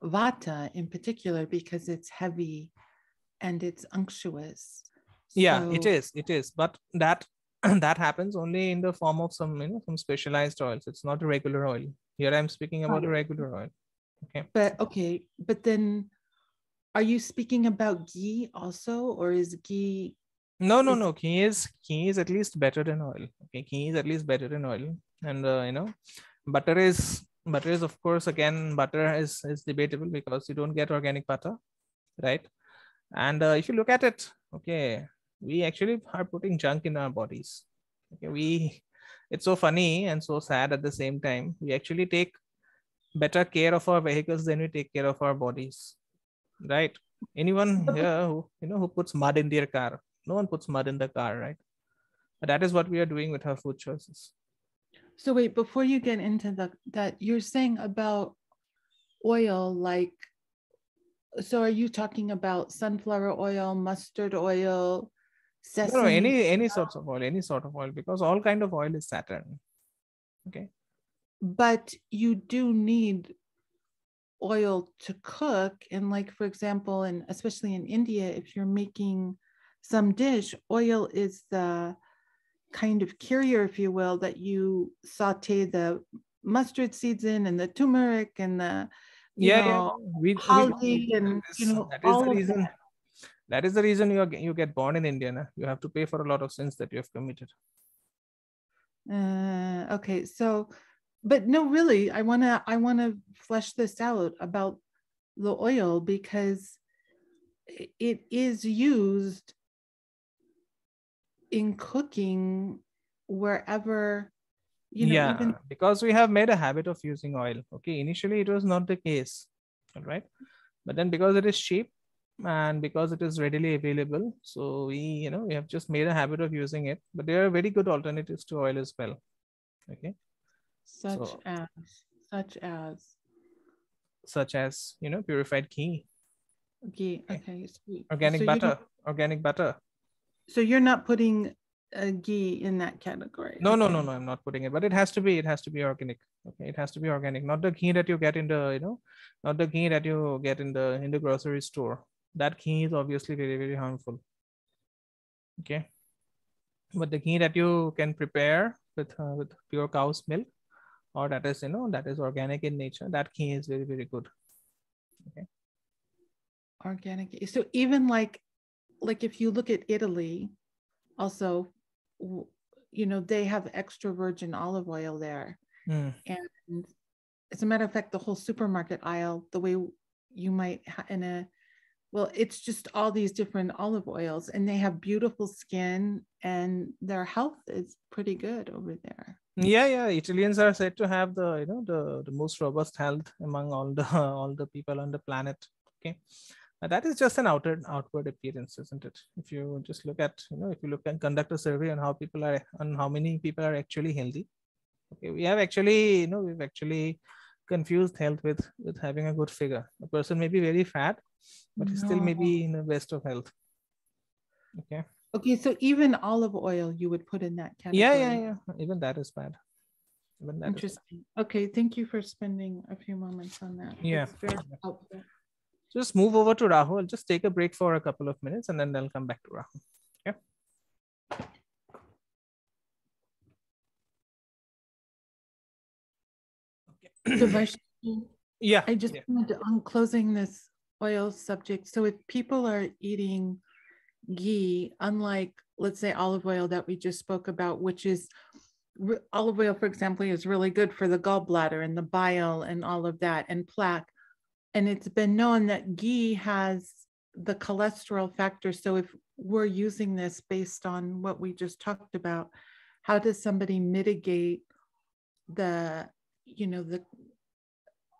Vata in particular because it's heavy and it's unctuous. So... Yeah, it is, it is. But that that happens only in the form of some you know some specialized oils. It's not a regular oil. Here I'm speaking about oh. a regular oil. Okay. But okay, but then are you speaking about ghee also, or is ghee? No, no, no. Ghee is ghee is at least better than oil. Okay, ghee is at least better than oil, and uh, you know, butter is butter is of course again butter is is debatable because you don't get organic butter, right? And uh, if you look at it, okay, we actually are putting junk in our bodies. Okay, we it's so funny and so sad at the same time. We actually take better care of our vehicles than we take care of our bodies, right? Anyone here who you know who puts mud in their car? No one puts mud in the car, right? But that is what we are doing with our food choices. So wait, before you get into the, that, you're saying about oil, like, so are you talking about sunflower oil, mustard oil, Sesame. No, any any sorts of oil, any sort of oil, because all kind of oil is Saturn. Okay. But you do need oil to cook. And like, for example, and especially in India, if you're making some dish, oil is the kind of carrier, if you will, that you saute the mustard seeds in and the turmeric and the, you yeah, know, yeah. We, haldi we, and, you know, that all is the reason. That. That is the reason you, are, you get born in India. Na? You have to pay for a lot of sins that you have committed. Uh, okay, so, but no, really, I wanna I wanna flesh this out about the oil, because it is used in cooking wherever, you know. Yeah, even... because we have made a habit of using oil. Okay, initially it was not the case, all right, but then because it is cheap, and because it is readily available, so we, you know, we have just made a habit of using it. But there are very good alternatives to oil as well. Okay, such so, as such as such as you know, purified ghee. Ghee, okay, okay. Sweet. Organic so butter, organic butter. So you're not putting a ghee in that category? No, okay. no, no, no. I'm not putting it, but it has to be. It has to be organic. Okay, it has to be organic, not the ghee that you get in the, you know, not the ghee that you get in the in the grocery store. That ghee is obviously very, very harmful. Okay. But the ghee that you can prepare with, uh, with pure cow's milk, or that is, you know, that is organic in nature, that ghee is very, very good. Okay. Organic. So even like, like if you look at Italy, also, you know, they have extra virgin olive oil there. Mm. And as a matter of fact, the whole supermarket aisle, the way you might ha- in a, well, it's just all these different olive oils, and they have beautiful skin, and their health is pretty good over there. Yeah, yeah. Italians are said to have the, you know, the, the most robust health among all the all the people on the planet. Okay, now that is just an outward outward appearance, isn't it? If you just look at, you know, if you look and conduct a survey on how people are, on how many people are actually healthy. Okay, we have actually, you know, we've actually confused health with with having a good figure. A person may be very fat, but no. still maybe in the best of health. Okay. Okay, so even olive oil you would put in that category. Yeah, yeah, yeah. Even that is bad. Even that Interesting. Is bad. Okay, thank you for spending a few moments on that. Yeah. It's very helpful. Just move over to Rahul. Just take a break for a couple of minutes, and then I'll come back to Rahul. Yeah. Okay. So I should, yeah. I just yeah. wanted to, on closing this oil subject. So if people are eating ghee, unlike, let's say, olive oil that we just spoke about, which is olive oil, for example, is really good for the gallbladder and the bile and all of that and plaque. And it's been known that ghee has the cholesterol factor. So if we're using this based on what we just talked about, how does somebody mitigate the, you know, the,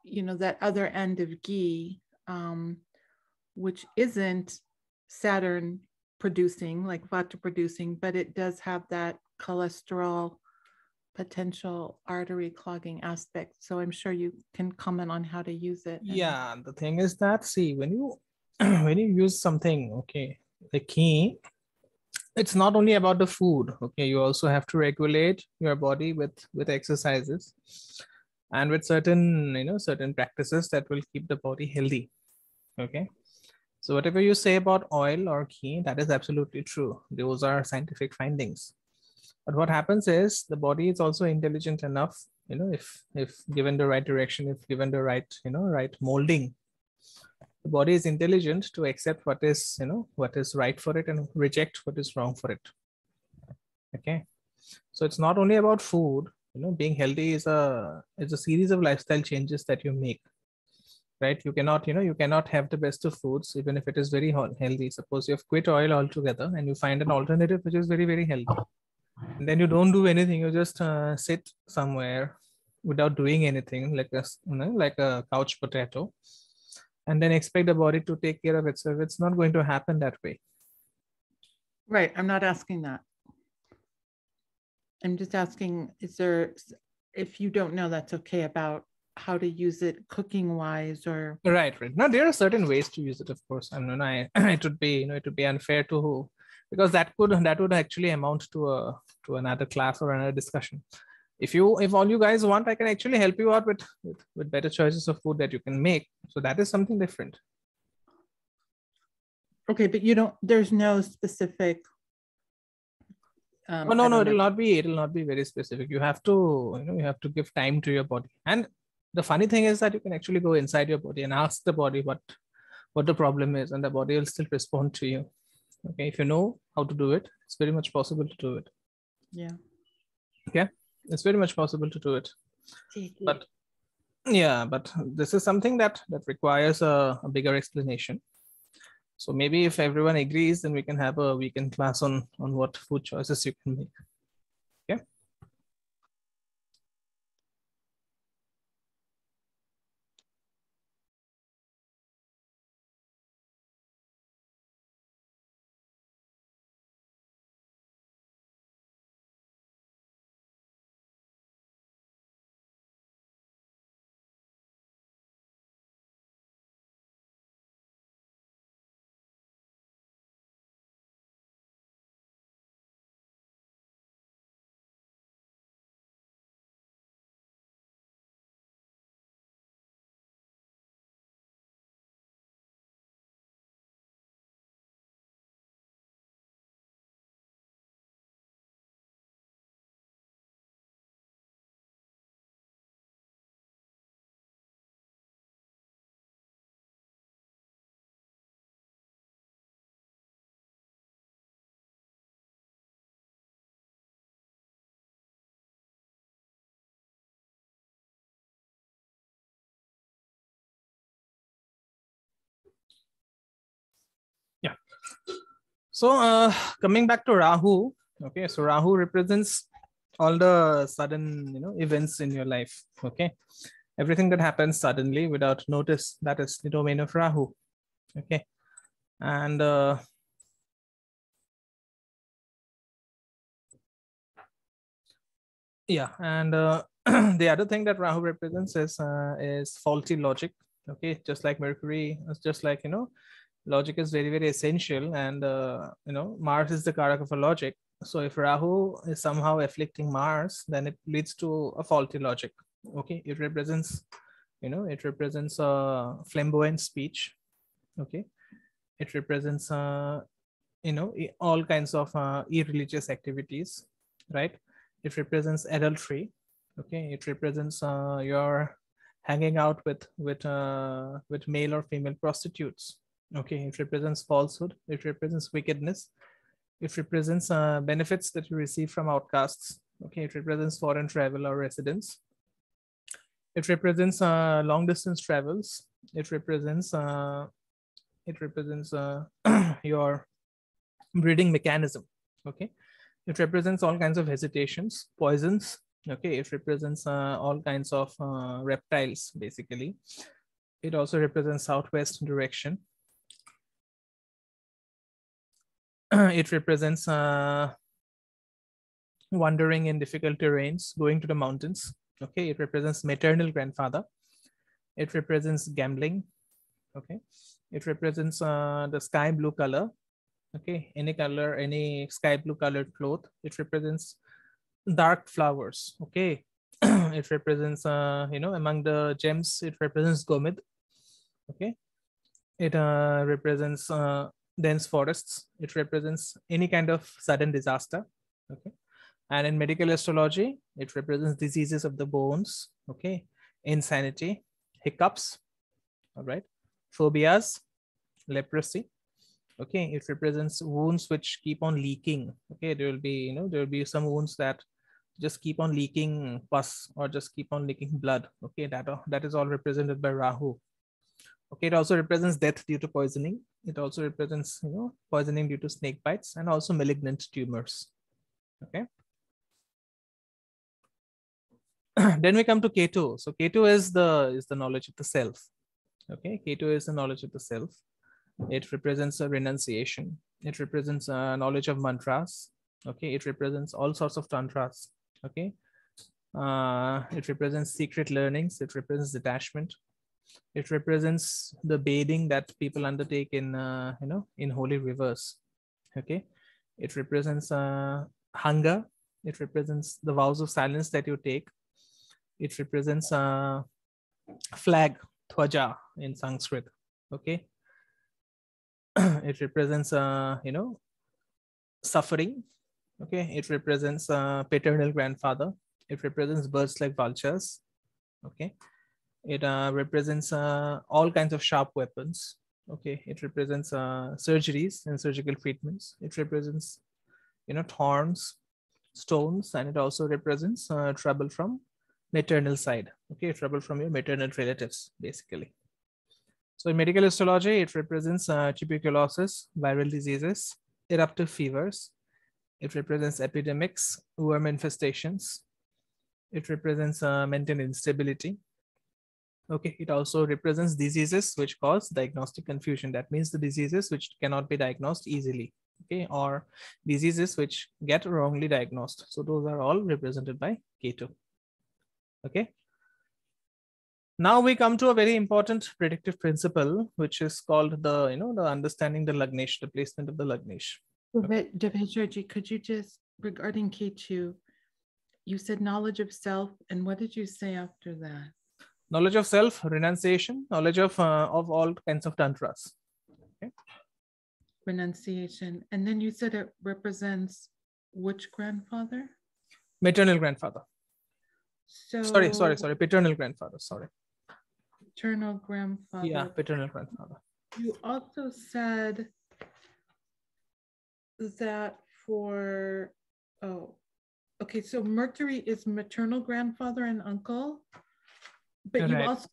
you know, that other end of ghee, um, which isn't Saturn producing, like Vata producing, but it does have that cholesterol potential artery clogging aspect. So I'm sure you can comment on how to use it. Yeah, the thing is that, see, when you when you use something, okay, the key, it's not only about the food. Okay, you also have to regulate your body with with exercises and with certain, you know, certain practices that will keep the body healthy. Okay. So whatever you say about oil or ghee, that is absolutely true. Those are scientific findings. But what happens is the body is also intelligent enough, you know, if, if given the right direction, if given the right, you know, right molding, the body is intelligent to accept what is, you know, what is right for it and reject what is wrong for it. Okay. So it's not only about food. You know, being healthy is a is a series of lifestyle changes that you make, right? You cannot, you know, you cannot have the best of foods, even if it is very healthy. Suppose you have quit oil altogether and you find an alternative which is very, very healthy. And then you don't do anything. You just uh, sit somewhere without doing anything, like a, you know, like a couch potato, and then expect the body to take care of itself. It's not going to happen that way. Right. I'm not asking that. I'm just asking, is there, if you don't know, that's okay, about how to use it cooking wise or. Right, right. Now, there are certain ways to use it, of course. I mean, I, it would be, you know, it would be unfair to because that could that would actually amount to a to another class or another discussion. If you if all you guys want, I can actually help you out with with, with better choices of food that you can make. So that is something different. Okay, but you don't. There's no specific. Um, oh no, no, it'll not be. It'll not be very specific. You have to, you know, you have to give time to your body. And the funny thing is that you can actually go inside your body and ask the body what, what the problem is, and the body will still respond to you. Okay, if you know how to do it, it's very much possible to do it. Yeah. Yeah, it's very much possible to do it. But yeah, but this is something that that requires a, a bigger explanation. So maybe if everyone agrees, then we can have a weekend class on, on what food choices you can make. Okay. Yeah. So uh, coming back to Rahu, okay, so Rahu represents all the sudden, you know, events in your life, okay? Everything that happens suddenly without notice, that is the domain of Rahu, okay? And uh, yeah, and uh, the other thing that Rahu represents is, uh, is faulty logic, okay? Just like Mercury, just like, you know, logic is very, very essential, and uh, you know, Mars is the karak of a logic. So if Rahu is somehow afflicting Mars, then it leads to a faulty logic. Okay, it represents, you know, it represents a uh, flamboyant speech. Okay, it represents, uh, you know, all kinds of uh, irreligious activities, right? It represents adultery. Okay, it represents uh, your hanging out with with uh, with male or female prostitutes. Okay, it represents falsehood, it represents wickedness, it represents uh, benefits that you receive from outcasts. Okay, it represents foreign travel or residence. It represents uh, long distance travels. It represents uh, it represents uh, your breeding mechanism. Okay, it represents all kinds of hesitations, poisons. Okay, it represents uh, all kinds of uh, reptiles basically. It also represents southwest direction. It represents uh, wandering in difficult terrains, going to the mountains. Okay, it represents maternal grandfather. It represents gambling. Okay, it represents uh, the sky blue color. Okay, any color, any sky blue colored cloth. It represents dark flowers. Okay, it represents, uh, you know, among the gems, it represents gomid. Okay, it uh, represents uh, dense forests. It represents any kind of sudden disaster. Okay, and in medical astrology, it represents diseases of the bones. Okay, insanity, hiccups. All right, phobias, leprosy. Okay, it represents wounds which keep on leaking. Okay, there will be, you know, there will be some wounds that just keep on leaking pus or just keep on leaking blood. Okay, that that is all represented by Rahu. Okay, it also represents death due to poisoning. It also represents, you know, poisoning due to snake bites and also malignant tumors. Okay. Then we come to Ketu. So Ketu is the is the knowledge of the self. Okay, Ketu is the knowledge of the self. It represents a renunciation. It represents a knowledge of mantras. Okay, it represents all sorts of tantras. Okay, uh, it represents secret learnings. It represents detachment. It represents the bathing that people undertake in, uh, you know, in holy rivers. Okay, It represents uh, hunger. It represents the vows of silence that you take. It represents a flag, dhwaja in Sanskrit. Okay. It represents, uh, you know, suffering. Okay. It represents a paternal grandfather. It represents birds like vultures. Okay. It uh, represents uh, all kinds of sharp weapons. Okay. It represents uh, surgeries and surgical treatments. It represents, you know, thorns, stones, and it also represents uh, trouble from maternal side. Okay. Trouble from your maternal relatives, basically. So in medical astrology, it represents uh, tuberculosis, viral diseases, eruptive fevers. It represents epidemics, worm infestations. It represents uh, mental instability. Okay, it also represents diseases which cause diagnostic confusion. That means the diseases which cannot be diagnosed easily, okay, or diseases which get wrongly diagnosed. So those are all represented by Ketu. Okay. Now we come to a very important predictive principle, which is called the, you know, the understanding the Lagnesh, the placement of the Lagnesh. Okay. Devenshraji, could you just, regarding Ketu, you said knowledge of self, and what did you say after that? Knowledge of self, renunciation, knowledge of uh, of all kinds of tantras. Okay. Renunciation. And then you said it represents which grandfather? Maternal grandfather. So Sorry, sorry, sorry. Paternal grandfather, sorry. Paternal grandfather. Yeah, paternal grandfather. You also said that for, oh, okay, so Mercury is maternal grandfather and uncle. But you also,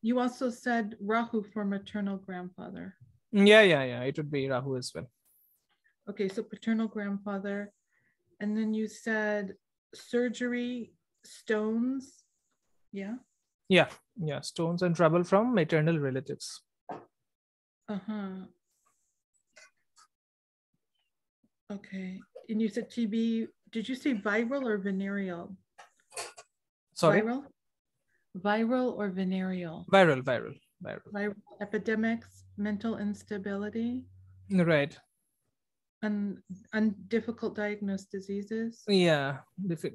you also said Rahu for maternal grandfather. Yeah, yeah, yeah. It would be Rahu as well. Okay, so paternal grandfather. And then you said surgery, stones. Yeah? Yeah, yeah. Stones and trouble from maternal relatives. Uh-huh. Okay. And you said T B. Did you say viral or venereal? Sorry? Viral? Viral or venereal? Viral, viral, viral. Viral epidemics, mental instability. Right. And and difficult diagnosed diseases. Yeah,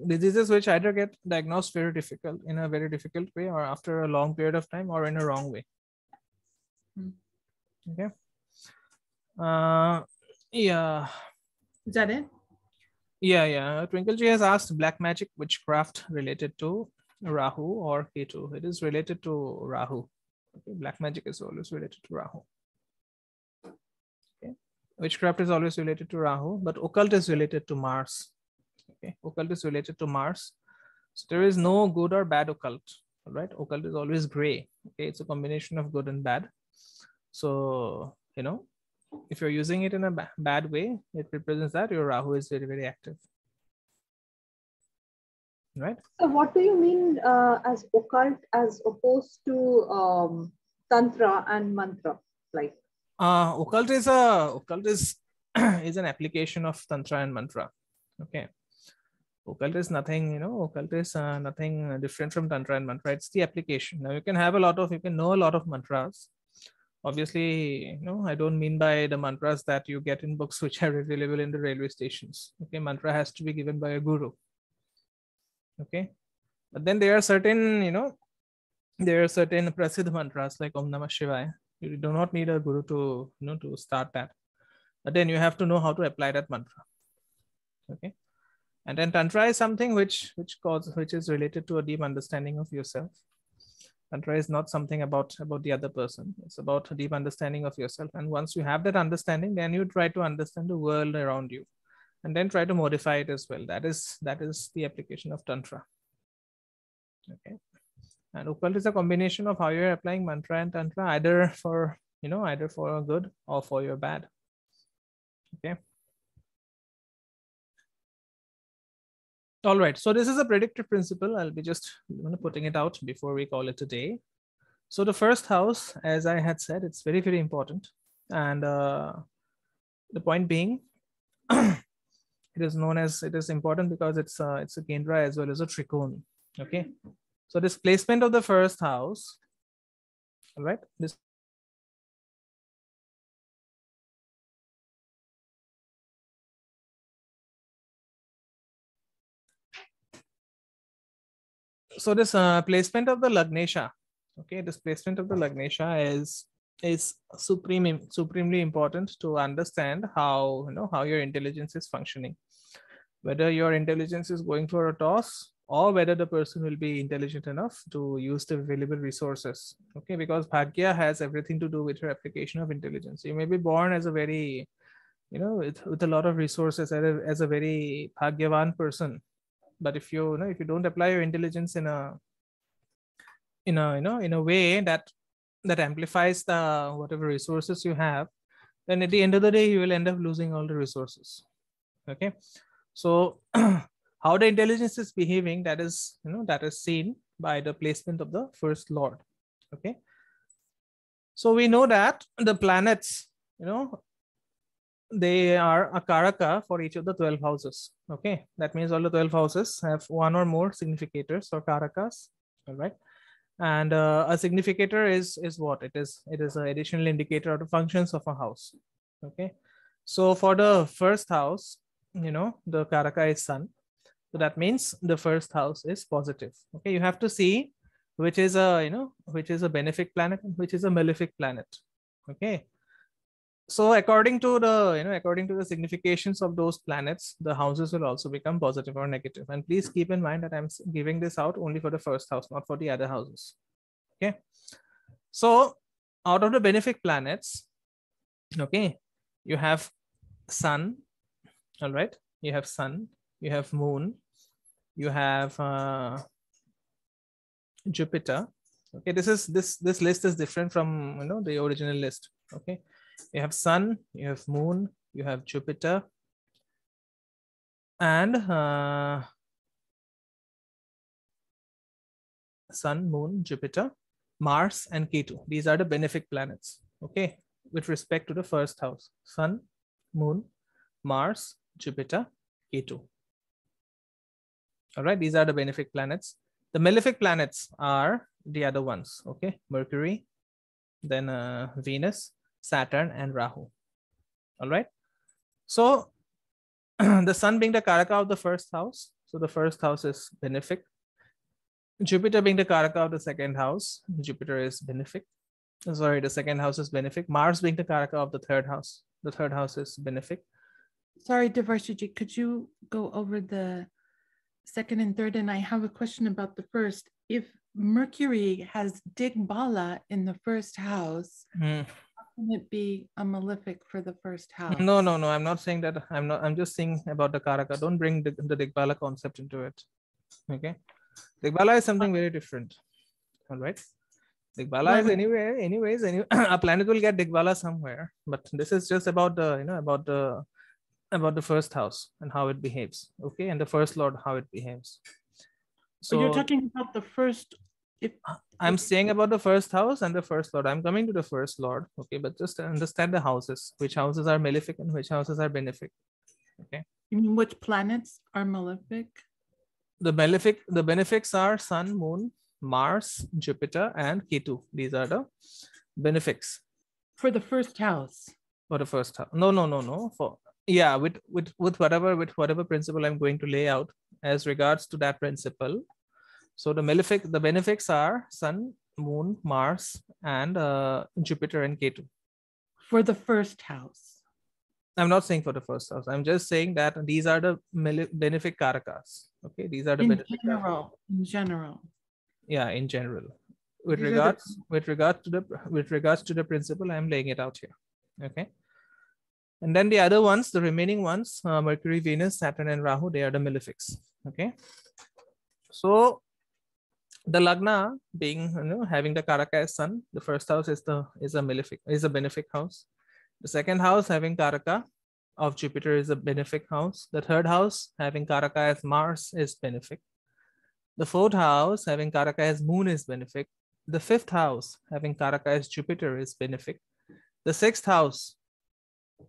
diseases which either get diagnosed very difficult in a very difficult way, or after a long period of time, or in a wrong way. Hmm. Okay. Uh, yeah. Is that it? Yeah, yeah. Twinkleji has asked black magic, witchcraft related to Rahu or Ketu. It is related to Rahu. Okay. Black magic is always related to Rahu. Okay. Witchcraft is always related to Rahu, but occult is related to Mars. Okay. Occult is related to Mars. So there is no good or bad occult. All right. Occult is always gray. Okay. It's a combination of good and bad. So, you know, if you're using it in a ba bad way, it represents that your Rahu is very, very active. Right. So what do you mean uh, as occult as opposed to um, tantra and mantra? Like uh, occult is a occult is is an application of tantra and mantra. Okay, occult is nothing, you know. Occult is uh, nothing different from tantra and mantra. It's the application. Now you can have a lot of you can know a lot of mantras. Obviously, you know, I don't mean by the mantras that you get in books which are available in the railway stations. Okay, mantra has to be given by a guru. Okay, but then there are certain, you know, there are certain Prasiddha mantras like Om Namah Shivaya. You do not need a guru to, you know, to start that. But then you have to know how to apply that mantra. Okay, and then Tantra is something which which causes which is related to a deep understanding of yourself. Tantra is not something about about the other person. It's about a deep understanding of yourself. And once you have that understanding, then you try to understand the world around you. And then try to modify it as well. That is that is the application of Tantra. Okay, and occult is a combination of how you're applying mantra and tantra, either for you know either for good or for your bad. Okay. All right. So this is a predictive principle. I'll be just putting it out before we call it a day. So the first house, as I had said, it's very very important, and uh, the point being. It is known as, it is important because it's a, it's a Kendra as well as a Trikon. Okay. So this placement of the first house, all right, this so this uh, placement of the Lagnesha, okay, this placement of the Lagnesha is is supreme, supremely important to understand how, you know, how your intelligence is functioning, whether your intelligence is going for a toss or whether the person will be intelligent enough to use the available resources, okay, because Bhagya has everything to do with your application of intelligence. You may be born as a very, you know, with, with a lot of resources, as a, as a very Bhagyavan person, but if you, you know, if you don't apply your intelligence in a, in a, you know, in a way that that amplifies the whatever resources you have, then at the end of the day, you will end up losing all the resources, okay? So how the intelligence is behaving, that is, you know, that is seen by the placement of the first lord, okay? So we know that the planets, you know, they are a karaka for each of the twelve houses, okay? That means all the twelve houses have one or more significators or karakas, all right? And uh, a significator is is what it is. It is an additional indicator of the functions of a house. Okay, so for the first house, you know, the karaka is sun. So that means the first house is positive. Okay, you have to see which is a, you know, which is a benefic planet and which is a malefic planet. Okay, so according to the, you know, according to the significations of those planets, the houses will also become positive or negative. And please keep in mind that I'm giving this out only for the first house, not for the other houses. Okay. So out of the benefic planets, okay, you have sun. All right. You have sun, you have moon, you have uh, Jupiter. Okay. This is, this, this list is different from, you know, the original list. Okay. You have sun, you have moon, you have Jupiter, and uh, sun, moon, Jupiter, Mars, and Ketu. These are the benefic planets, okay, with respect to the first house. Sun, moon, Mars, Jupiter, Ketu. All right, these are the benefic planets. The malefic planets are the other ones, okay, Mercury, then uh, Venus, Saturn, and Rahu. All right. So the sun being the karaka of the first house. So the first house is benefic. Jupiter being the karaka of the second house. Jupiter is benefic. Sorry, the second house is benefic. Mars being the karaka of the third house. The third house is benefic. Sorry, Divarshiji, could you go over the second and third? And I have a question about the first. If Mercury has Digbala in the first house, mm. Can it be a malefic for the first house? No, no, no. I'm not saying that. I'm not. I'm just saying about the karaka. Don't bring the, the Digbala concept into it. Okay, Digbala is something very different. All right, Digbala is anywhere. Anyways, any a planet will get Digbala somewhere. But this is just about the, you know, about the about the first house and how it behaves. Okay, and the first lord, how it behaves. So, so you're talking about the first. If, I'm saying about the first house and the first lord. I'm coming to the first lord, okay? But just understand the houses, which houses are malefic and which houses are benefic, okay? You mean which planets are malefic? The malefic, the benefics are sun, moon, Mars, Jupiter, and Ketu. These are the benefics. For the first house? For the first house. No, no, no, no. For yeah, with, with, with whatever with whatever principle I'm going to lay out as regards to that principle. So the malefic, the benefics are sun, moon, Mars, and uh, Jupiter and Ketu. For the first house. I'm not saying for the first house. I'm just saying that these are the benefic karakas. Okay, these are the in benefic general. Karakas. In general. Yeah, in general. With these regards, the... with regard to the with regards to the principle, I'm laying it out here. Okay. And then the other ones, the remaining ones, uh, Mercury, Venus, Saturn, and Rahu, they are the malefics. Okay. So the lagna being, you know, having the karaka as sun, the first house is the is a malefic, is a benefic house. The second house having karaka of Jupiter is a benefic house. The third house having karaka as Mars is benefic. The fourth house having karaka as moon is benefic. The fifth house having karaka as Jupiter is benefic. The sixth house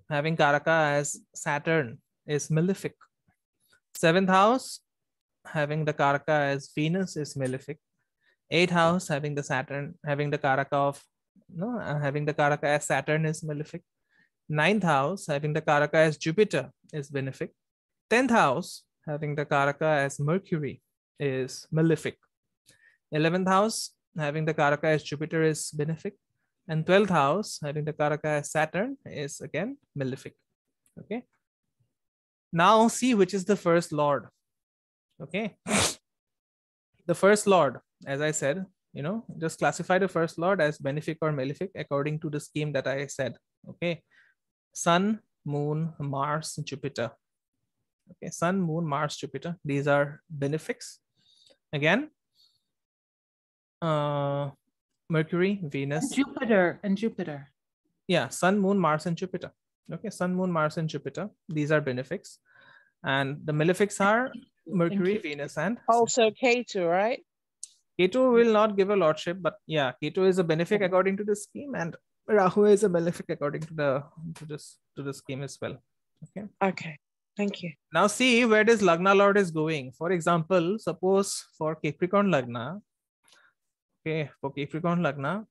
having karaka as Saturn is malefic. Seventh house having the karaka as Venus is malefic. Eighth house having the Saturn, having the karaka of, no, having the karaka as Saturn is malefic. Ninth house having the karaka as Jupiter is benefic. Tenth house having the karaka as Mercury is malefic. eleventh house, having the Karaka as Jupiter, is benefic. And twelfth house, having the Karaka as Saturn, is again malefic. Okay. Now see which is the first lord. Okay. The first lord, as I said, you know, just classify the first lord as benefic or malefic according to the scheme that I said. Okay. Sun, Moon, Mars, Jupiter. Okay. Sun, Moon, Mars, Jupiter. These are benefics. Again, uh, Mercury, Venus, and Jupiter, and Jupiter. Yeah. Sun, Moon, Mars, and Jupiter. Okay. Sun, Moon, Mars, and Jupiter. These are benefics. And the malefics are Mercury, Venus, and also Ketu, right? Ketu will not give a lordship, but yeah, Ketu is a benefic according to the scheme, and Rahu is a malefic according to the to this to the scheme as well. Okay. Okay. Thank you. Now see where this Lagna Lord is going. For example, suppose for Capricorn Lagna, okay, for Capricorn Lagna,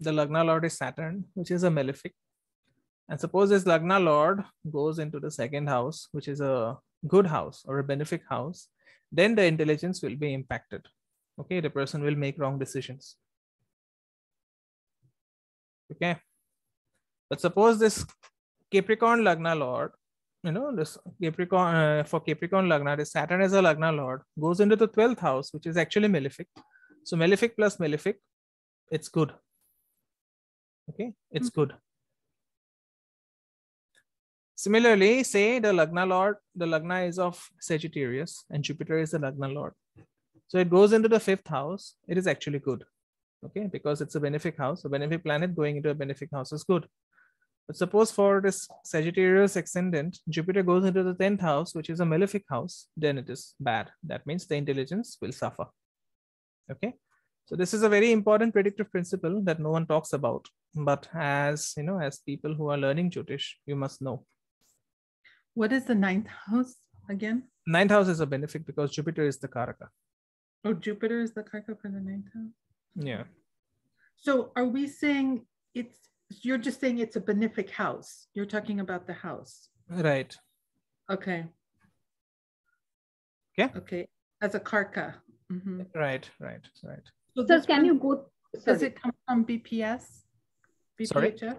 the Lagna Lord is Saturn, which is a malefic. And suppose this Lagna Lord goes into the second house, which is a good house or a benefic house, then the intelligence will be impacted. Okay, the person will make wrong decisions. Okay. But suppose this Capricorn Lagna Lord, you know, this Capricorn, uh, for Capricorn Lagna, this Saturn is a Lagna Lord, goes into the twelfth house, which is actually malefic. So malefic plus malefic, it's good. Okay, it's mm-hmm. good. Similarly, say the Lagna Lord, the Lagna is of Sagittarius and Jupiter is the Lagna Lord. So it goes into the fifth house. It is actually good. Okay, because it's a benefic house. A benefic planet going into a benefic house is good. But suppose for this Sagittarius ascendant, Jupiter goes into the tenth house, which is a malefic house, then it is bad. That means the intelligence will suffer. Okay. So this is a very important predictive principle that no one talks about. But as you know, as people who are learning Jyotish, you must know. What is the ninth house again? Ninth house is a benefic because Jupiter is the Karaka. Oh, Jupiter is the Karaka for the ninth house? Yeah. So are we saying it's, you're just saying it's a benefic house. You're talking about the house. Right. Okay. Yeah. Okay. As a Karaka. Mm-hmm. Right, right, right. So, so can one, you go, sorry. Does it come from B P S? B P H S? Sorry?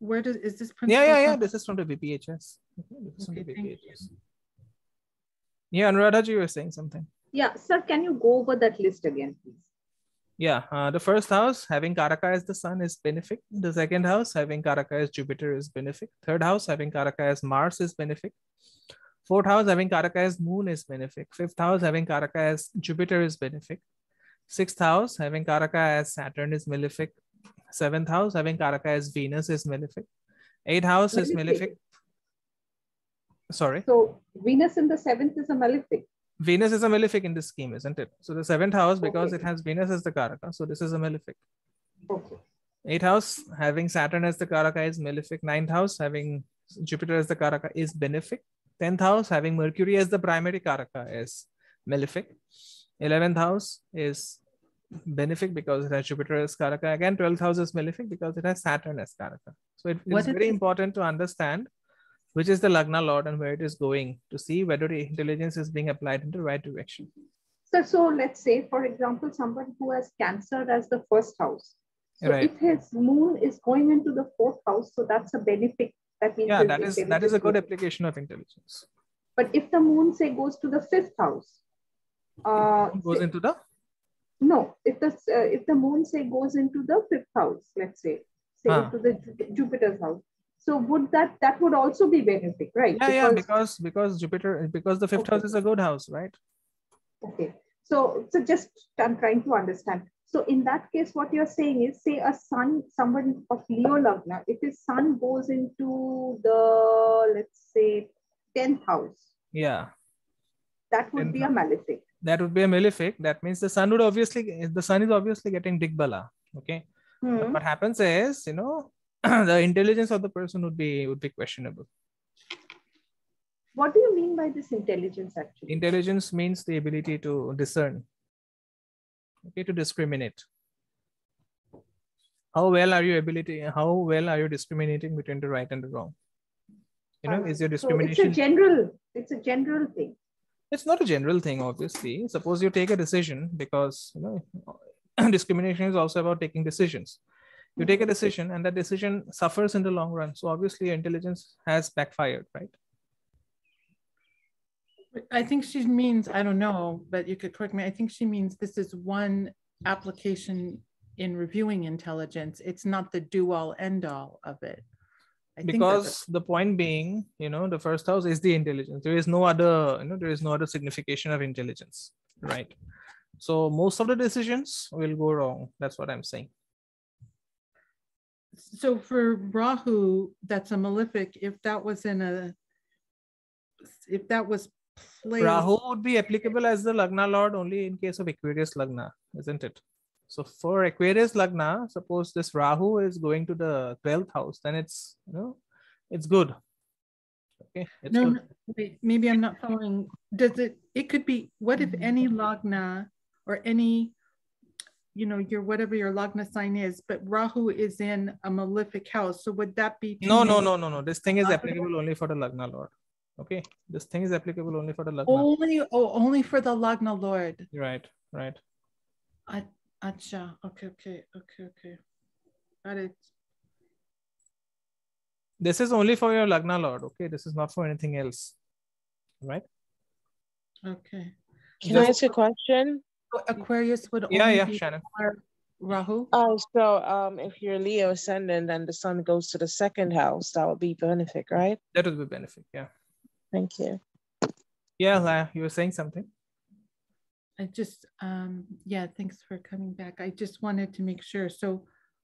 Where does, is this? Yeah, yeah, yeah. This is from the B P H S. Okay, B P H S. Yeah, Anuradha ji, you were saying something. Yeah, sir, can you go over that list again, please? Yeah, uh, the first house having Karaka as the sun is benefic. The second house having Karaka as Jupiter is benefic. Third house having Karaka as Mars is benefic. Fourth house having Karaka as Moon is benefic. Fifth house having Karaka as Jupiter is benefic. Sixth house having Karaka as Saturn is malefic. Seventh house having Karaka as Venus is malefic. Eighth house malefic. is malefic. Sorry. So Venus in the seventh is a malefic. Venus is a malefic in this scheme, isn't it? So the seventh house, because okay. it has Venus as the Karaka, so this is a malefic. Okay. Eighth house having Saturn as the Karaka is malefic. Ninth house having Jupiter as the Karaka is benefic. Tenth house having Mercury as the primary Karaka is malefic. Eleventh house is benefic because it has Jupiter as Karaka. Again, twelfth house is malefic because it has Saturn as Karaka. So it, it's very it? important to understand which is the Lagna Lord and where it is going to see whether the intelligence is being applied in the right direction. So, so let's say, for example, someone who has Cancer as the first house. So right. if his moon is going into the fourth house, so that's a benefic. That means yeah, that is, that is a good application of intelligence. But if the moon, say, goes to the fifth house. Uh, goes say, into the? No, if the, uh, if the moon, say, goes into the fifth house, let's say, say ah. to the Jupiter's house. So would that, that would also be benefic, right? Yeah, because, yeah, because, because Jupiter, because the fifth okay. house is a good house, right? Okay. So, so just, I'm trying to understand. So in that case, what you're saying is, say a sun, someone of Leo Lagna, if his sun goes into the, let's say, tenth house. Yeah. That would tenth be a malefic. That would be a malefic. That means the sun would obviously, the sun is obviously getting Digbala. Okay. Hmm. What happens is, you know, the intelligence of the person would be would be questionable. What do you mean by this intelligence actually? Intelligence means the ability to discern. Okay, to discriminate. How well are you ability? How well are you discriminating between the right and the wrong? You know, um, is your discrimination? So it's a general. It's a general thing. It's not a general thing, obviously. Suppose you take a decision, because you know, discrimination is also about taking decisions. You take a decision and that decision suffers in the long run. So obviously your intelligence has backfired, right? I think she means, I don't know, but you could correct me. I think she means this is one application in reviewing intelligence. It's not the do all end all of it. I because think the point being, you know, the first house is the intelligence. There is no other, you know, there is no other signification of intelligence, right? So most of the decisions will go wrong. That's what I'm saying. So for Rahu, that's a malefic. If that was in a, if that was placed... Rahu would be applicable as the Lagna Lord only in case of Aquarius Lagna, isn't it? So for Aquarius Lagna, suppose this Rahu is going to the twelfth house, then it's, you know, it's good. Okay. It's no, good. No, wait, maybe I'm not following. Does it, it could be, what if any Lagna or any, you know, your, whatever your Lagna sign is, but Rahu is in a malefic house. So would that be? No, no, no, no, no. This thing is applicable only for the Lagna Lord. Okay. This thing is applicable only for the Lagna. Only, oh, only for the Lagna Lord. Right, right. I, Acha. Okay, okay, okay, okay. Got it. This is only for your Lagna Lord. Okay, this is not for anything else. Right? Okay. Can Just, I ask a question? Aquarius would only yeah, yeah, be Shannon. Rahu. Oh, so um, if you're Leo ascendant and the sun goes to the second house, that would be benefic, right? That would be benefic, yeah. Thank you. Yeah, Laya, you were saying something. I just, um, yeah, thanks for coming back. I just wanted to make sure. So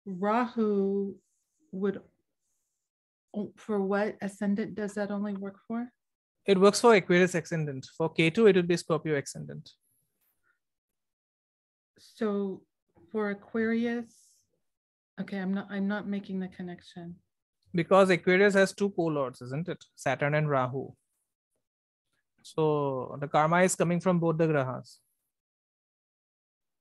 Rahu would, for what ascendant does that only work for? It works for Aquarius ascendant. For K two, it would be Scorpio ascendant. So for Aquarius, okay, I'm not, I'm not making the connection. Because Aquarius has two co-lords, isn't it? Saturn and Rahu. So the karma is coming from both the grahas.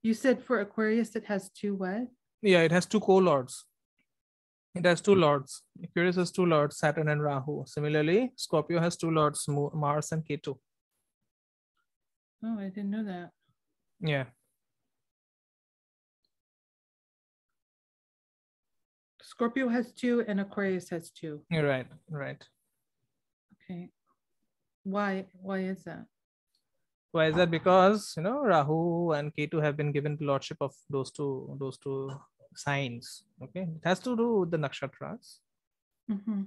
You said for Aquarius, it has two what? Yeah, it has two co-lords. It has two lords. Aquarius has two lords, Saturn and Rahu. Similarly, Scorpio has two lords, Mars and Ketu. Oh, I didn't know that. Yeah. Scorpio has two and Aquarius has two. You're right, right. Okay. Why, why is that? Why is that? Because, you know, Rahu and Ketu have been given the lordship of those two, those two signs. Okay. It has to do with the nakshatras. Mm-hmm.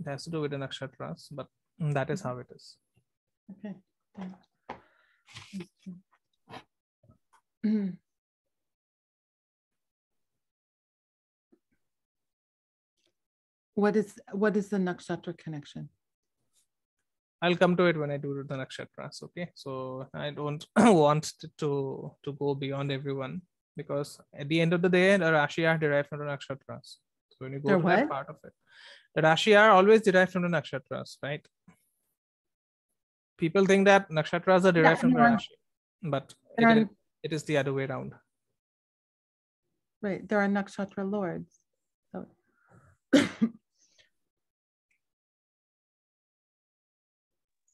It has to do with the nakshatras, but that is how it is. Okay. Yeah. What is, what is the nakshatra connection? I'll come to it when I do the nakshatras, okay? So I don't want to, to go beyond everyone, because at the end of the day, the rashi are derived from the nakshatras. So when you go They're to what? that part of it, the rashi are always derived from the nakshatras, right? People think that nakshatras are derived yeah, from the rashi, but it, it is the other way around. Right, there are nakshatra lords. So.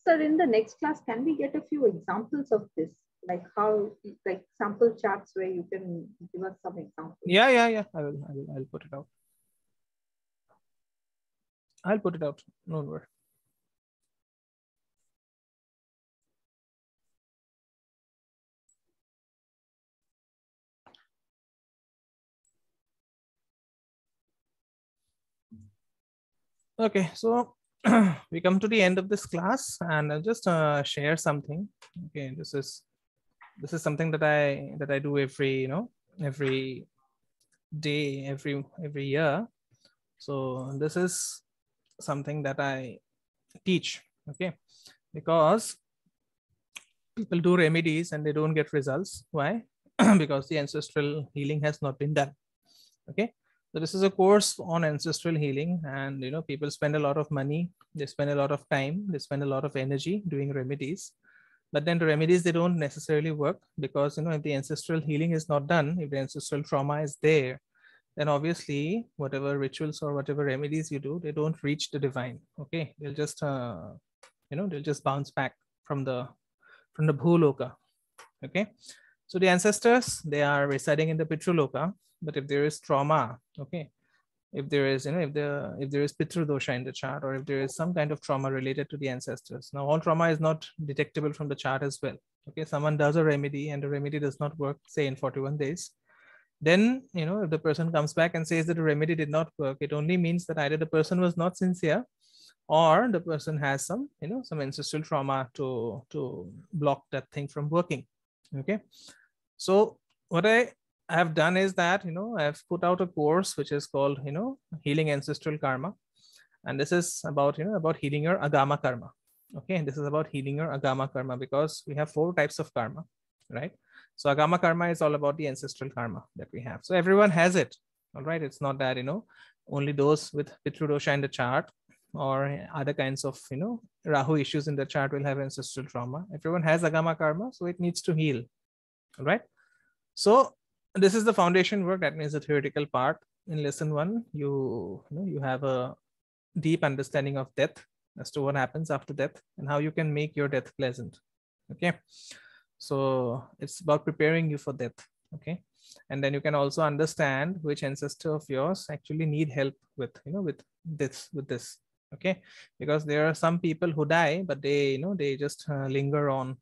Sir, in the next class, can we get a few examples of this? Like how, like sample charts where you can give us some examples. Yeah, yeah, yeah. I will, I will, I'll put it out. I'll put it out. No worries. Okay, so we come to the end of this class, and I'll just uh, share something. Okay, this is this is something that I that I do every you know every day every every year. So this is something that I teach. Okay, because people do remedies and they don't get results. Why? Because the ancestral healing has not been done. Okay. So this is a course on ancestral healing, and you know people spend a lot of money, they spend a lot of time, they spend a lot of energy doing remedies, but then the remedies, they don't necessarily work, because you know if the ancestral healing is not done, if the ancestral trauma is there, then obviously whatever rituals or whatever remedies you do, they don't reach the divine. Okay, they'll just uh, you know they'll just bounce back from the from the Bhuloka. Okay, so the ancestors, they are residing in the Pitruloka, but if there is trauma, okay, if there is, you know, if the if there is Pitru dosha in the chart, or if there is some kind of trauma related to the ancestors. Now, all trauma is not detectable from the chart as well. Okay, someone does a remedy and the remedy does not work, say in forty-one days. Then, you know, if the person comes back and says that the remedy did not work, it only means that either the person was not sincere, or the person has some, you know, some ancestral trauma to, to block that thing from working. Okay. So what I have done is that, you know, I've put out a course which is called, you know, Healing Ancestral Karma. And this is about, you know, about healing your Agama Karma. Okay. And this is about healing your Agama Karma, because we have four types of karma, right? So Agama Karma is all about the ancestral karma that we have. So everyone has it. All right. It's not that, you know, only those with Pitru dosha in the chart or other kinds of, you know, Rahu issues in the chart will have ancestral trauma. Everyone has Agama Karma, so it needs to heal. All right. So this is the foundation work. That means the theoretical part. In lesson one, you, you know, you have a deep understanding of death, as to what happens after death and how you can make your death pleasant. Okay. So it's about preparing you for death. Okay. And then you can also understand which ancestor of yours actually need help with, you know, with this, with this. Okay. Because there are some people who die, but they, you know, they just uh, linger on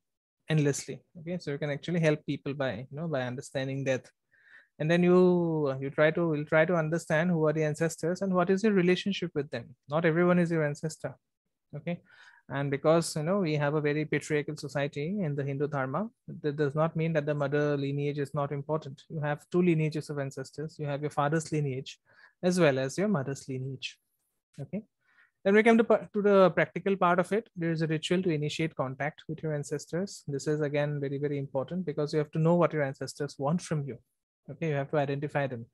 endlessly. Okay. So you can actually help people by, you know, by understanding death. And then you, you try to, will try to understand who are the ancestors and what is your relationship with them. Not everyone is your ancestor. Okay. And because, you know, we have a very patriarchal society in the Hindu Dharma, that does not mean that the mother lineage is not important. You have two lineages of ancestors. You have your father's lineage as well as your mother's lineage. Okay. Then we come to, to the practical part of it. There is a ritual to initiate contact with your ancestors. This is again, very, very important, because you have to know what your ancestors want from you. Okay. You have to identify them,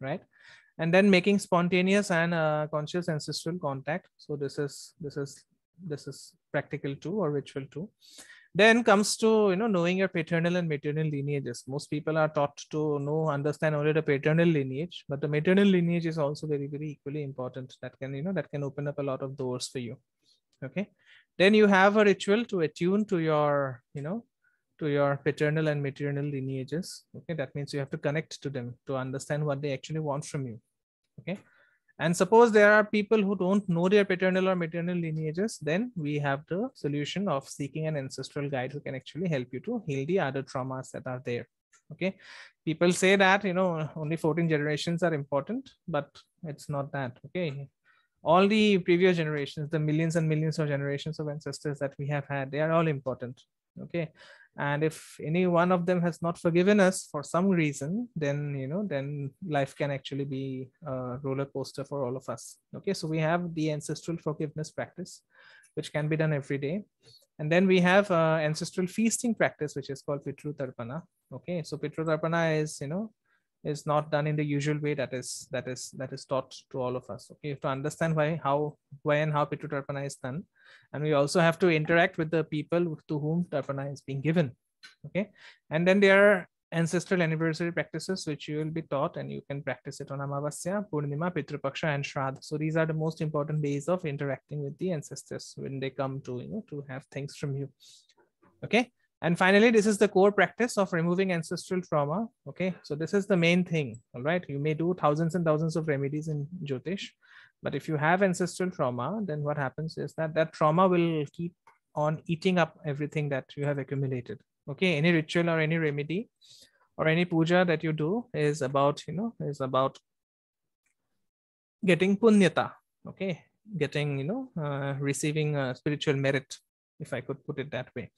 right? And then making spontaneous and uh, conscious ancestral contact. So this is, this is, this is practical too, or ritual too. Then comes to, you know, knowing your paternal and maternal lineages. Most people are taught to know, understand only the paternal lineage, but the maternal lineage is also very, very equally important. That can, you know, that can open up a lot of doors for you. Okay. Then you have a ritual to attune to your, you know, to your paternal and maternal lineages. Okay. That means you have to connect to them to understand what they actually want from you. Okay. And suppose there are people who don't know their paternal or maternal lineages, then we have the solution of seeking an ancestral guide who can actually help you to heal the other traumas that are there. Okay. People say that, you know, only fourteen generations are important, but it's not that. Okay. All the previous generations, the millions and millions of generations of ancestors that we have had, they are all important. Okay. And if any one of them has not forgiven us for some reason, then, you know, then life can actually be a roller coaster for all of us. Okay. So we have the ancestral forgiveness practice, which can be done every day. And then we have uh, ancestral feasting practice, which is called Pitru Tarpana. Okay. So Pitru Tarpana is, you know, is not done in the usual way that is, that is, that is taught to all of us. Okay. You have to understand why, how, why and how Pitru Tarpana is done. And we also have to interact with the people to whom Tarpana is being given. Okay. And then there are ancestral anniversary practices, which you will be taught, and you can practice it on Amavasya, Purnima, Pitru Paksha and Shraddha. So these are the most important ways of interacting with the ancestors when they come to, you know, to have things from you. Okay. And finally, this is the core practice of removing ancestral trauma. Okay. So this is the main thing. All right. You may do thousands and thousands of remedies in Jyotish, but if you have ancestral trauma, then what happens is that that trauma will keep on eating up everything that you have accumulated. Okay. Any ritual or any remedy or any puja that you do is about, you know, is about getting punyata. Okay. Getting, you know, uh, receiving uh, spiritual merit, if I could put it that way.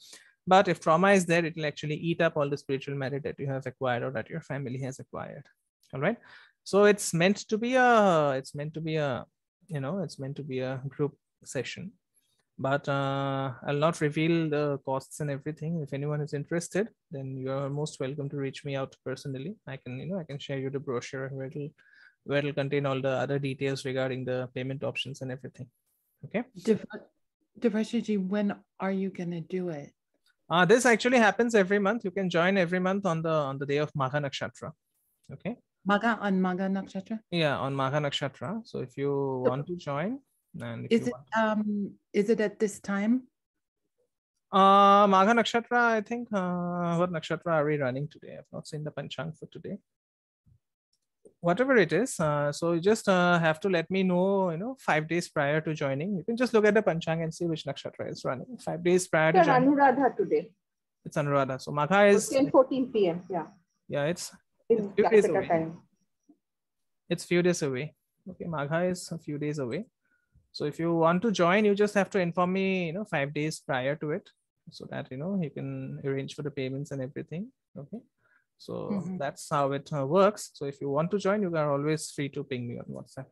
But if trauma is there, it will actually eat up all the spiritual merit that you have acquired or that your family has acquired. All right. So it's meant to be a, it's meant to be a, you know, it's meant to be a group session, but uh, I'll not reveal the costs and everything. If anyone is interested, then you're most welcome to reach me out personally. I can, you know, I can share you the brochure where it'll, where it'll contain all the other details regarding the payment options and everything. Okay. Divrashiji, when are you going to do it? Uh, this actually happens every month. You can join every month on the on the day of Magha Nakshatra. Okay. Magha on Magha Nakshatra? Yeah, on Magha Nakshatra. So if you so want to join, and if is you it want... um is it at this time? Uh, Magha Nakshatra, I think. Uh, what Nakshatra are we running today? I've not seen the Panchang for today. Whatever it is, uh, so you just uh, have to let me know, you know, five days prior to joining. You can just look at the Panchang and see which Nakshatra is running. Five days prior to joining. Anuradha today. It's Anuradha. So Magha is ten fourteen p m Yeah. Yeah, it's, it's few days away. Time. It's few days away. Okay, Magha is a few days away. So if you want to join, you just have to inform me, you know, five days prior to it, so that, you know, you can arrange for the payments and everything. Okay. So mm-hmm. that's how it uh, works. So if you want to join, you are always free to ping me on WhatsApp.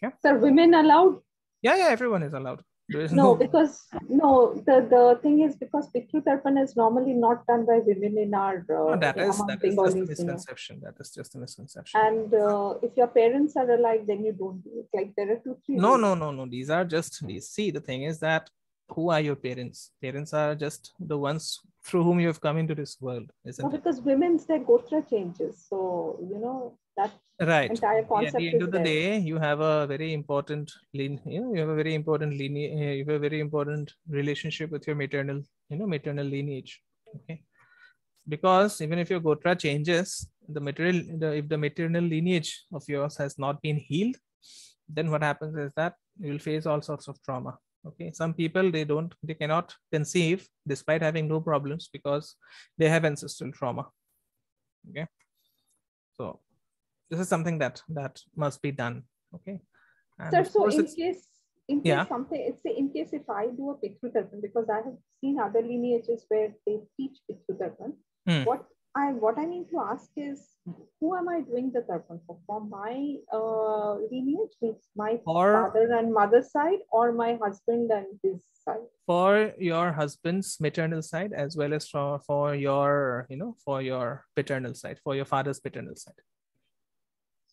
Okay. Sir, women allowed? Yeah, yeah, everyone is allowed. There is no, no, because no, the, the thing is because Pitru Tarpana is normally not done by women in our. Uh, no, that is that is just a misconception. That is just a misconception. And uh, if your parents are alive, then you don't do it. Like there are two, three. No, no, no, no. These are just these. See, the thing is that who are your parents? Parents are just the ones through whom you have come into this world, isn't no, it? Because women's their gotra changes, so you know that right. entire concept. At the end of the there. day, you have a very important, you know, you have a very important lineage, you have a very important relationship with your maternal, you know, maternal lineage. Okay, because even if your gotra changes, the material, the, if the maternal lineage of yours has not been healed, then what happens is that you will face all sorts of trauma. Okay, some people, they don't, they cannot conceive despite having no problems because they have ancestral trauma. Okay, so this is something that that must be done. Okay, and sir, so in case in case yeah. something, it's in case if I do a Pitru Tarpan, because I have seen other lineages where they teach Pitru Tarpan. Hmm. What I what I mean to ask is, who am I doing the tarpan for? For my uh, lineage, it's my or, father and mother's side, or my husband and his side? For your husband's maternal side, as well as for, for your, you know, for your paternal side, for your father's paternal side.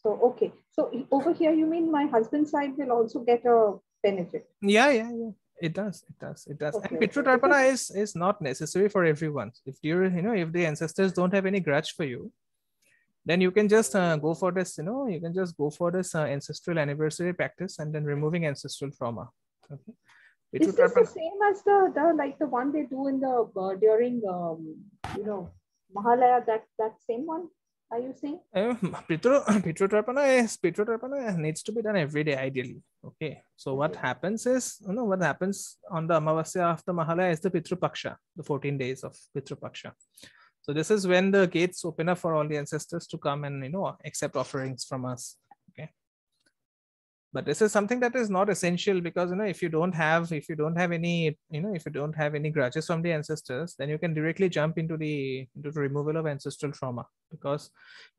So, okay. So over here, you mean my husband's side will also get a benefit? Yeah, yeah, yeah. It does, it does, it does. Okay. And Pitru Tarpana is, is not necessary for everyone. If you you know, if the ancestors don't have any grudge for you, then you can just uh, go for this, you know, you can just go for this uh, ancestral anniversary practice and then removing ancestral trauma. Okay. Pitru is this Tarpana, the same as the, the, like the one they do in the, uh, during, um, you know, Mahalaya, that, that same one? Are you saying? Uh, Pitru, Pitru Tarpana is, Pitru Tarpana needs to be done every day, ideally. Okay. So what happens is, you know, what happens on the Amavasya after Mahalaya is the Pitru Paksha, the fourteen days of Pitru Paksha. So this is when the gates open up for all the ancestors to come and, you know, accept offerings from us. Okay. But this is something that is not essential because, you know, if you don't have, if you don't have any, you know, if you don't have any grudges from the ancestors, then you can directly jump into the, into the removal of ancestral trauma because,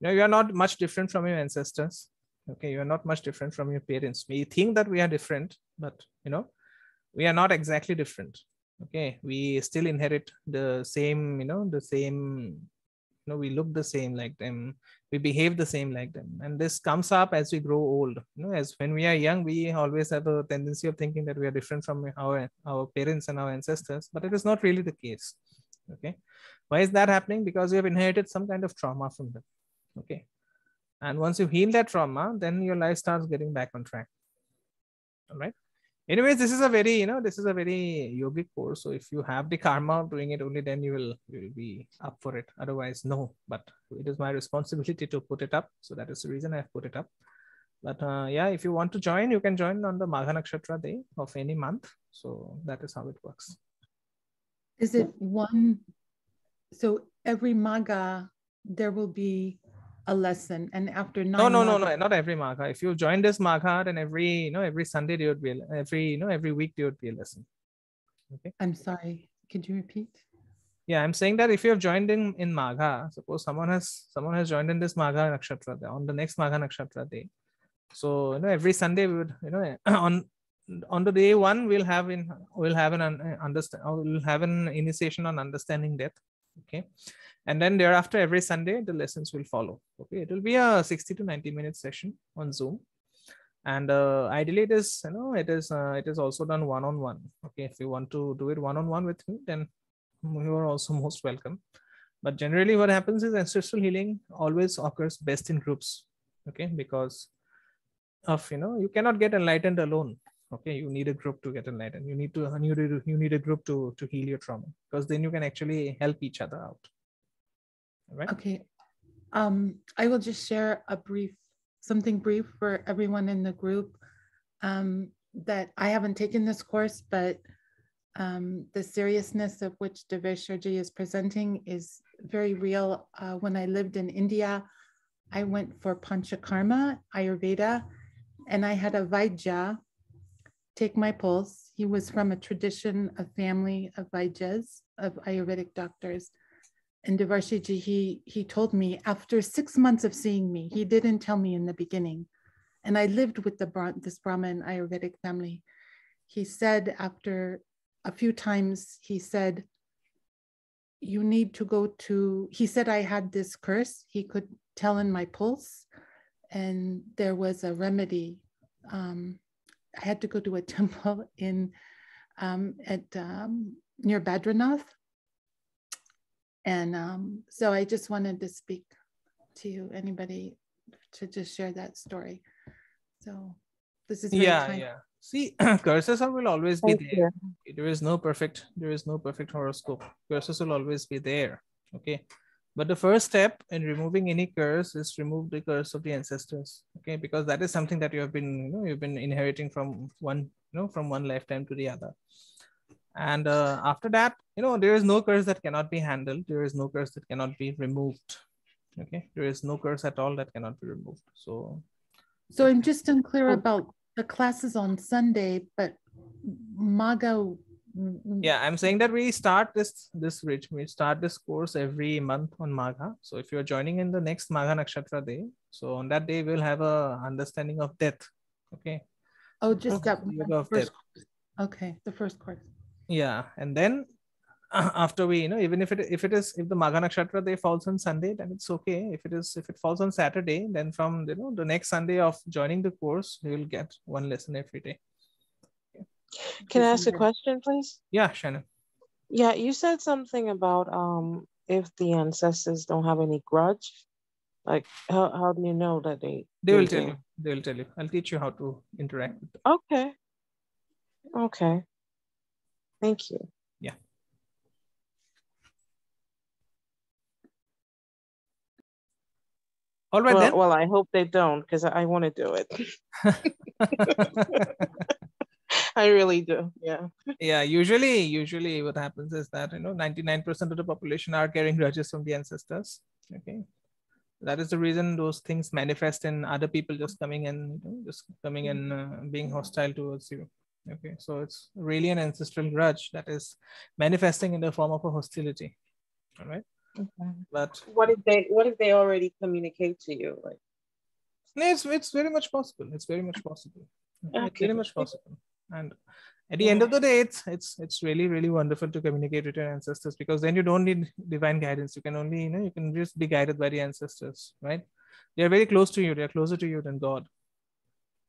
you know, you are not much different from your ancestors. Okay. You are not much different from your parents. We think that we are different, but, you know, we are not exactly different. Okay. We still inherit the same, you know, the same, you know, we look the same like them. We behave the same like them. And this comes up as we grow old, you know, as when we are young, we always have a tendency of thinking that we are different from our, our parents and our ancestors, but it is not really the case. Okay. Why is that happening? Because you have inherited some kind of trauma from them. Okay. And once you heal that trauma, then your life starts getting back on track. All right. Anyways, this is a very, you know, this is a very yogic course. So if you have the karma of doing it only, then you will, you will be up for it. Otherwise, no. But it is my responsibility to put it up. So that is the reason I've put it up. But uh, yeah, if you want to join, you can join on the Magha Nakshatra day of any month. So that is how it works. Is it one? So every Magha, there will be a lesson, and after nine no no no no not every Magha. If you join this Magha, then every you know every Sunday there would be a, every you know every week there would be a lesson. Okay. I'm sorry, could you repeat? Yeah, I'm saying that if you have joined in in Magha, suppose someone has someone has joined in this Magha Nakshatra day, on the next Magha Nakshatra day. So you know every Sunday we would you know on on the day one we'll have in we'll have an un, understand we'll have an initiation on understanding death. Okay. And then thereafter, every Sunday, the lessons will follow. Okay, it will be a sixty to ninety minute session on Zoom, and uh, ideally, it is you know it is uh, it is also done one on one. Okay, if you want to do it one on one with me, then you are also most welcome. But generally, what happens is ancestral healing always occurs best in groups. Okay, because of you know you cannot get enlightened alone. Okay, you need a group to get enlightened. You need to you need a, you need a group to to heal your trauma, because then you can actually help each other out. All right. Okay. Um, I will just share a brief something brief for everyone in the group. Um, that I haven't taken this course, but um, the seriousness of which Deveshji is presenting is very real. Uh, when I lived in India, I went for Panchakarma, Ayurveda, and I had a Vaidya take my pulse. He was from a tradition, a family of Vaidyas, of Ayurvedic doctors. And Devashiji, he, he told me after six months of seeing me, he didn't tell me in the beginning. And I lived with the this Brahmin Ayurvedic family. He said after a few times, he said, you need to go to, he said I had this curse. He could tell in my pulse, and there was a remedy. Um, I had to go to a temple in um, at um, near Badranath. And um, so I just wanted to speak to you, anybody, to just share that story. So this is yeah, time. yeah. See, curses will always be Thank there. You. There is no perfect, there is no perfect horoscope. Curses will always be there. Okay. But the first step in removing any curse is remove the curse of the ancestors. Okay, because that is something that you have been, you know, you've been inheriting from one, you know, from one lifetime to the other. And uh, after that, you know, there is no curse that cannot be handled. There is no curse that cannot be removed. Okay, there is no curse at all that cannot be removed. So, so I'm just unclear about the classes on Sunday, but Magha. Yeah, I'm saying that we start this this rich we start this course every month on Magha. So if you're joining in the next Magha Nakshatra day, so on that day we'll have a understanding of death. Okay. Oh, just that one. Okay, the first course. Yeah, and then after we, you know, even if it if it is if the Magha Nakshatra day falls on Sunday, then it's okay. If it is if it falls on Saturday, then from you know the next Sunday of joining the course, you will get one lesson every day. Can I ask a question, please? Yeah, Shannon. Yeah, you said something about um, if the ancestors don't have any grudge, like how, how do you know that they? They will tell you. They will tell you. I'll teach you how to interact with them. Okay. Okay. Thank you. Yeah. All right well, then. Well, I hope they don't, because I want to do it. I really do. Yeah. Yeah. Usually, usually what happens is that, you know, ninety-nine percent of the population are carrying grudges from the ancestors. Okay. That is the reason those things manifest in other people just coming and you know, just coming and uh, being hostile towards you. Okay. So it's really an ancestral grudge that is manifesting in the form of a hostility. All right. Okay. But what if they, what if they already communicate to you? Like, it's, it's very much possible. It's very much possible. Okay. It's very much possible. And at the end of the day, it's it's it's really really wonderful to communicate with your ancestors, because then you don't need divine guidance. You can only you know you can just be guided by the ancestors, right? They are very close to you. They are closer to you than God.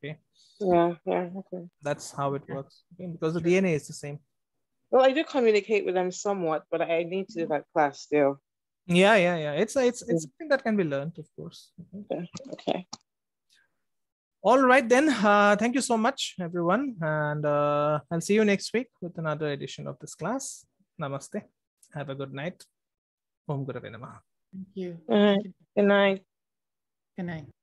Okay. Yeah, yeah, okay. That's how it works. Okay? Because the D N A is the same. Well, I do communicate with them somewhat, but I need to do that class still. Yeah, yeah, yeah. It's it's it's something that can be learned, of course. Okay. Okay. All right, then. Uh, thank you so much, everyone. And uh, I'll see you next week with another edition of this class. Namaste. Have a good night. Om Gurave Namaha. Thank you. Good night. Good night. Good night.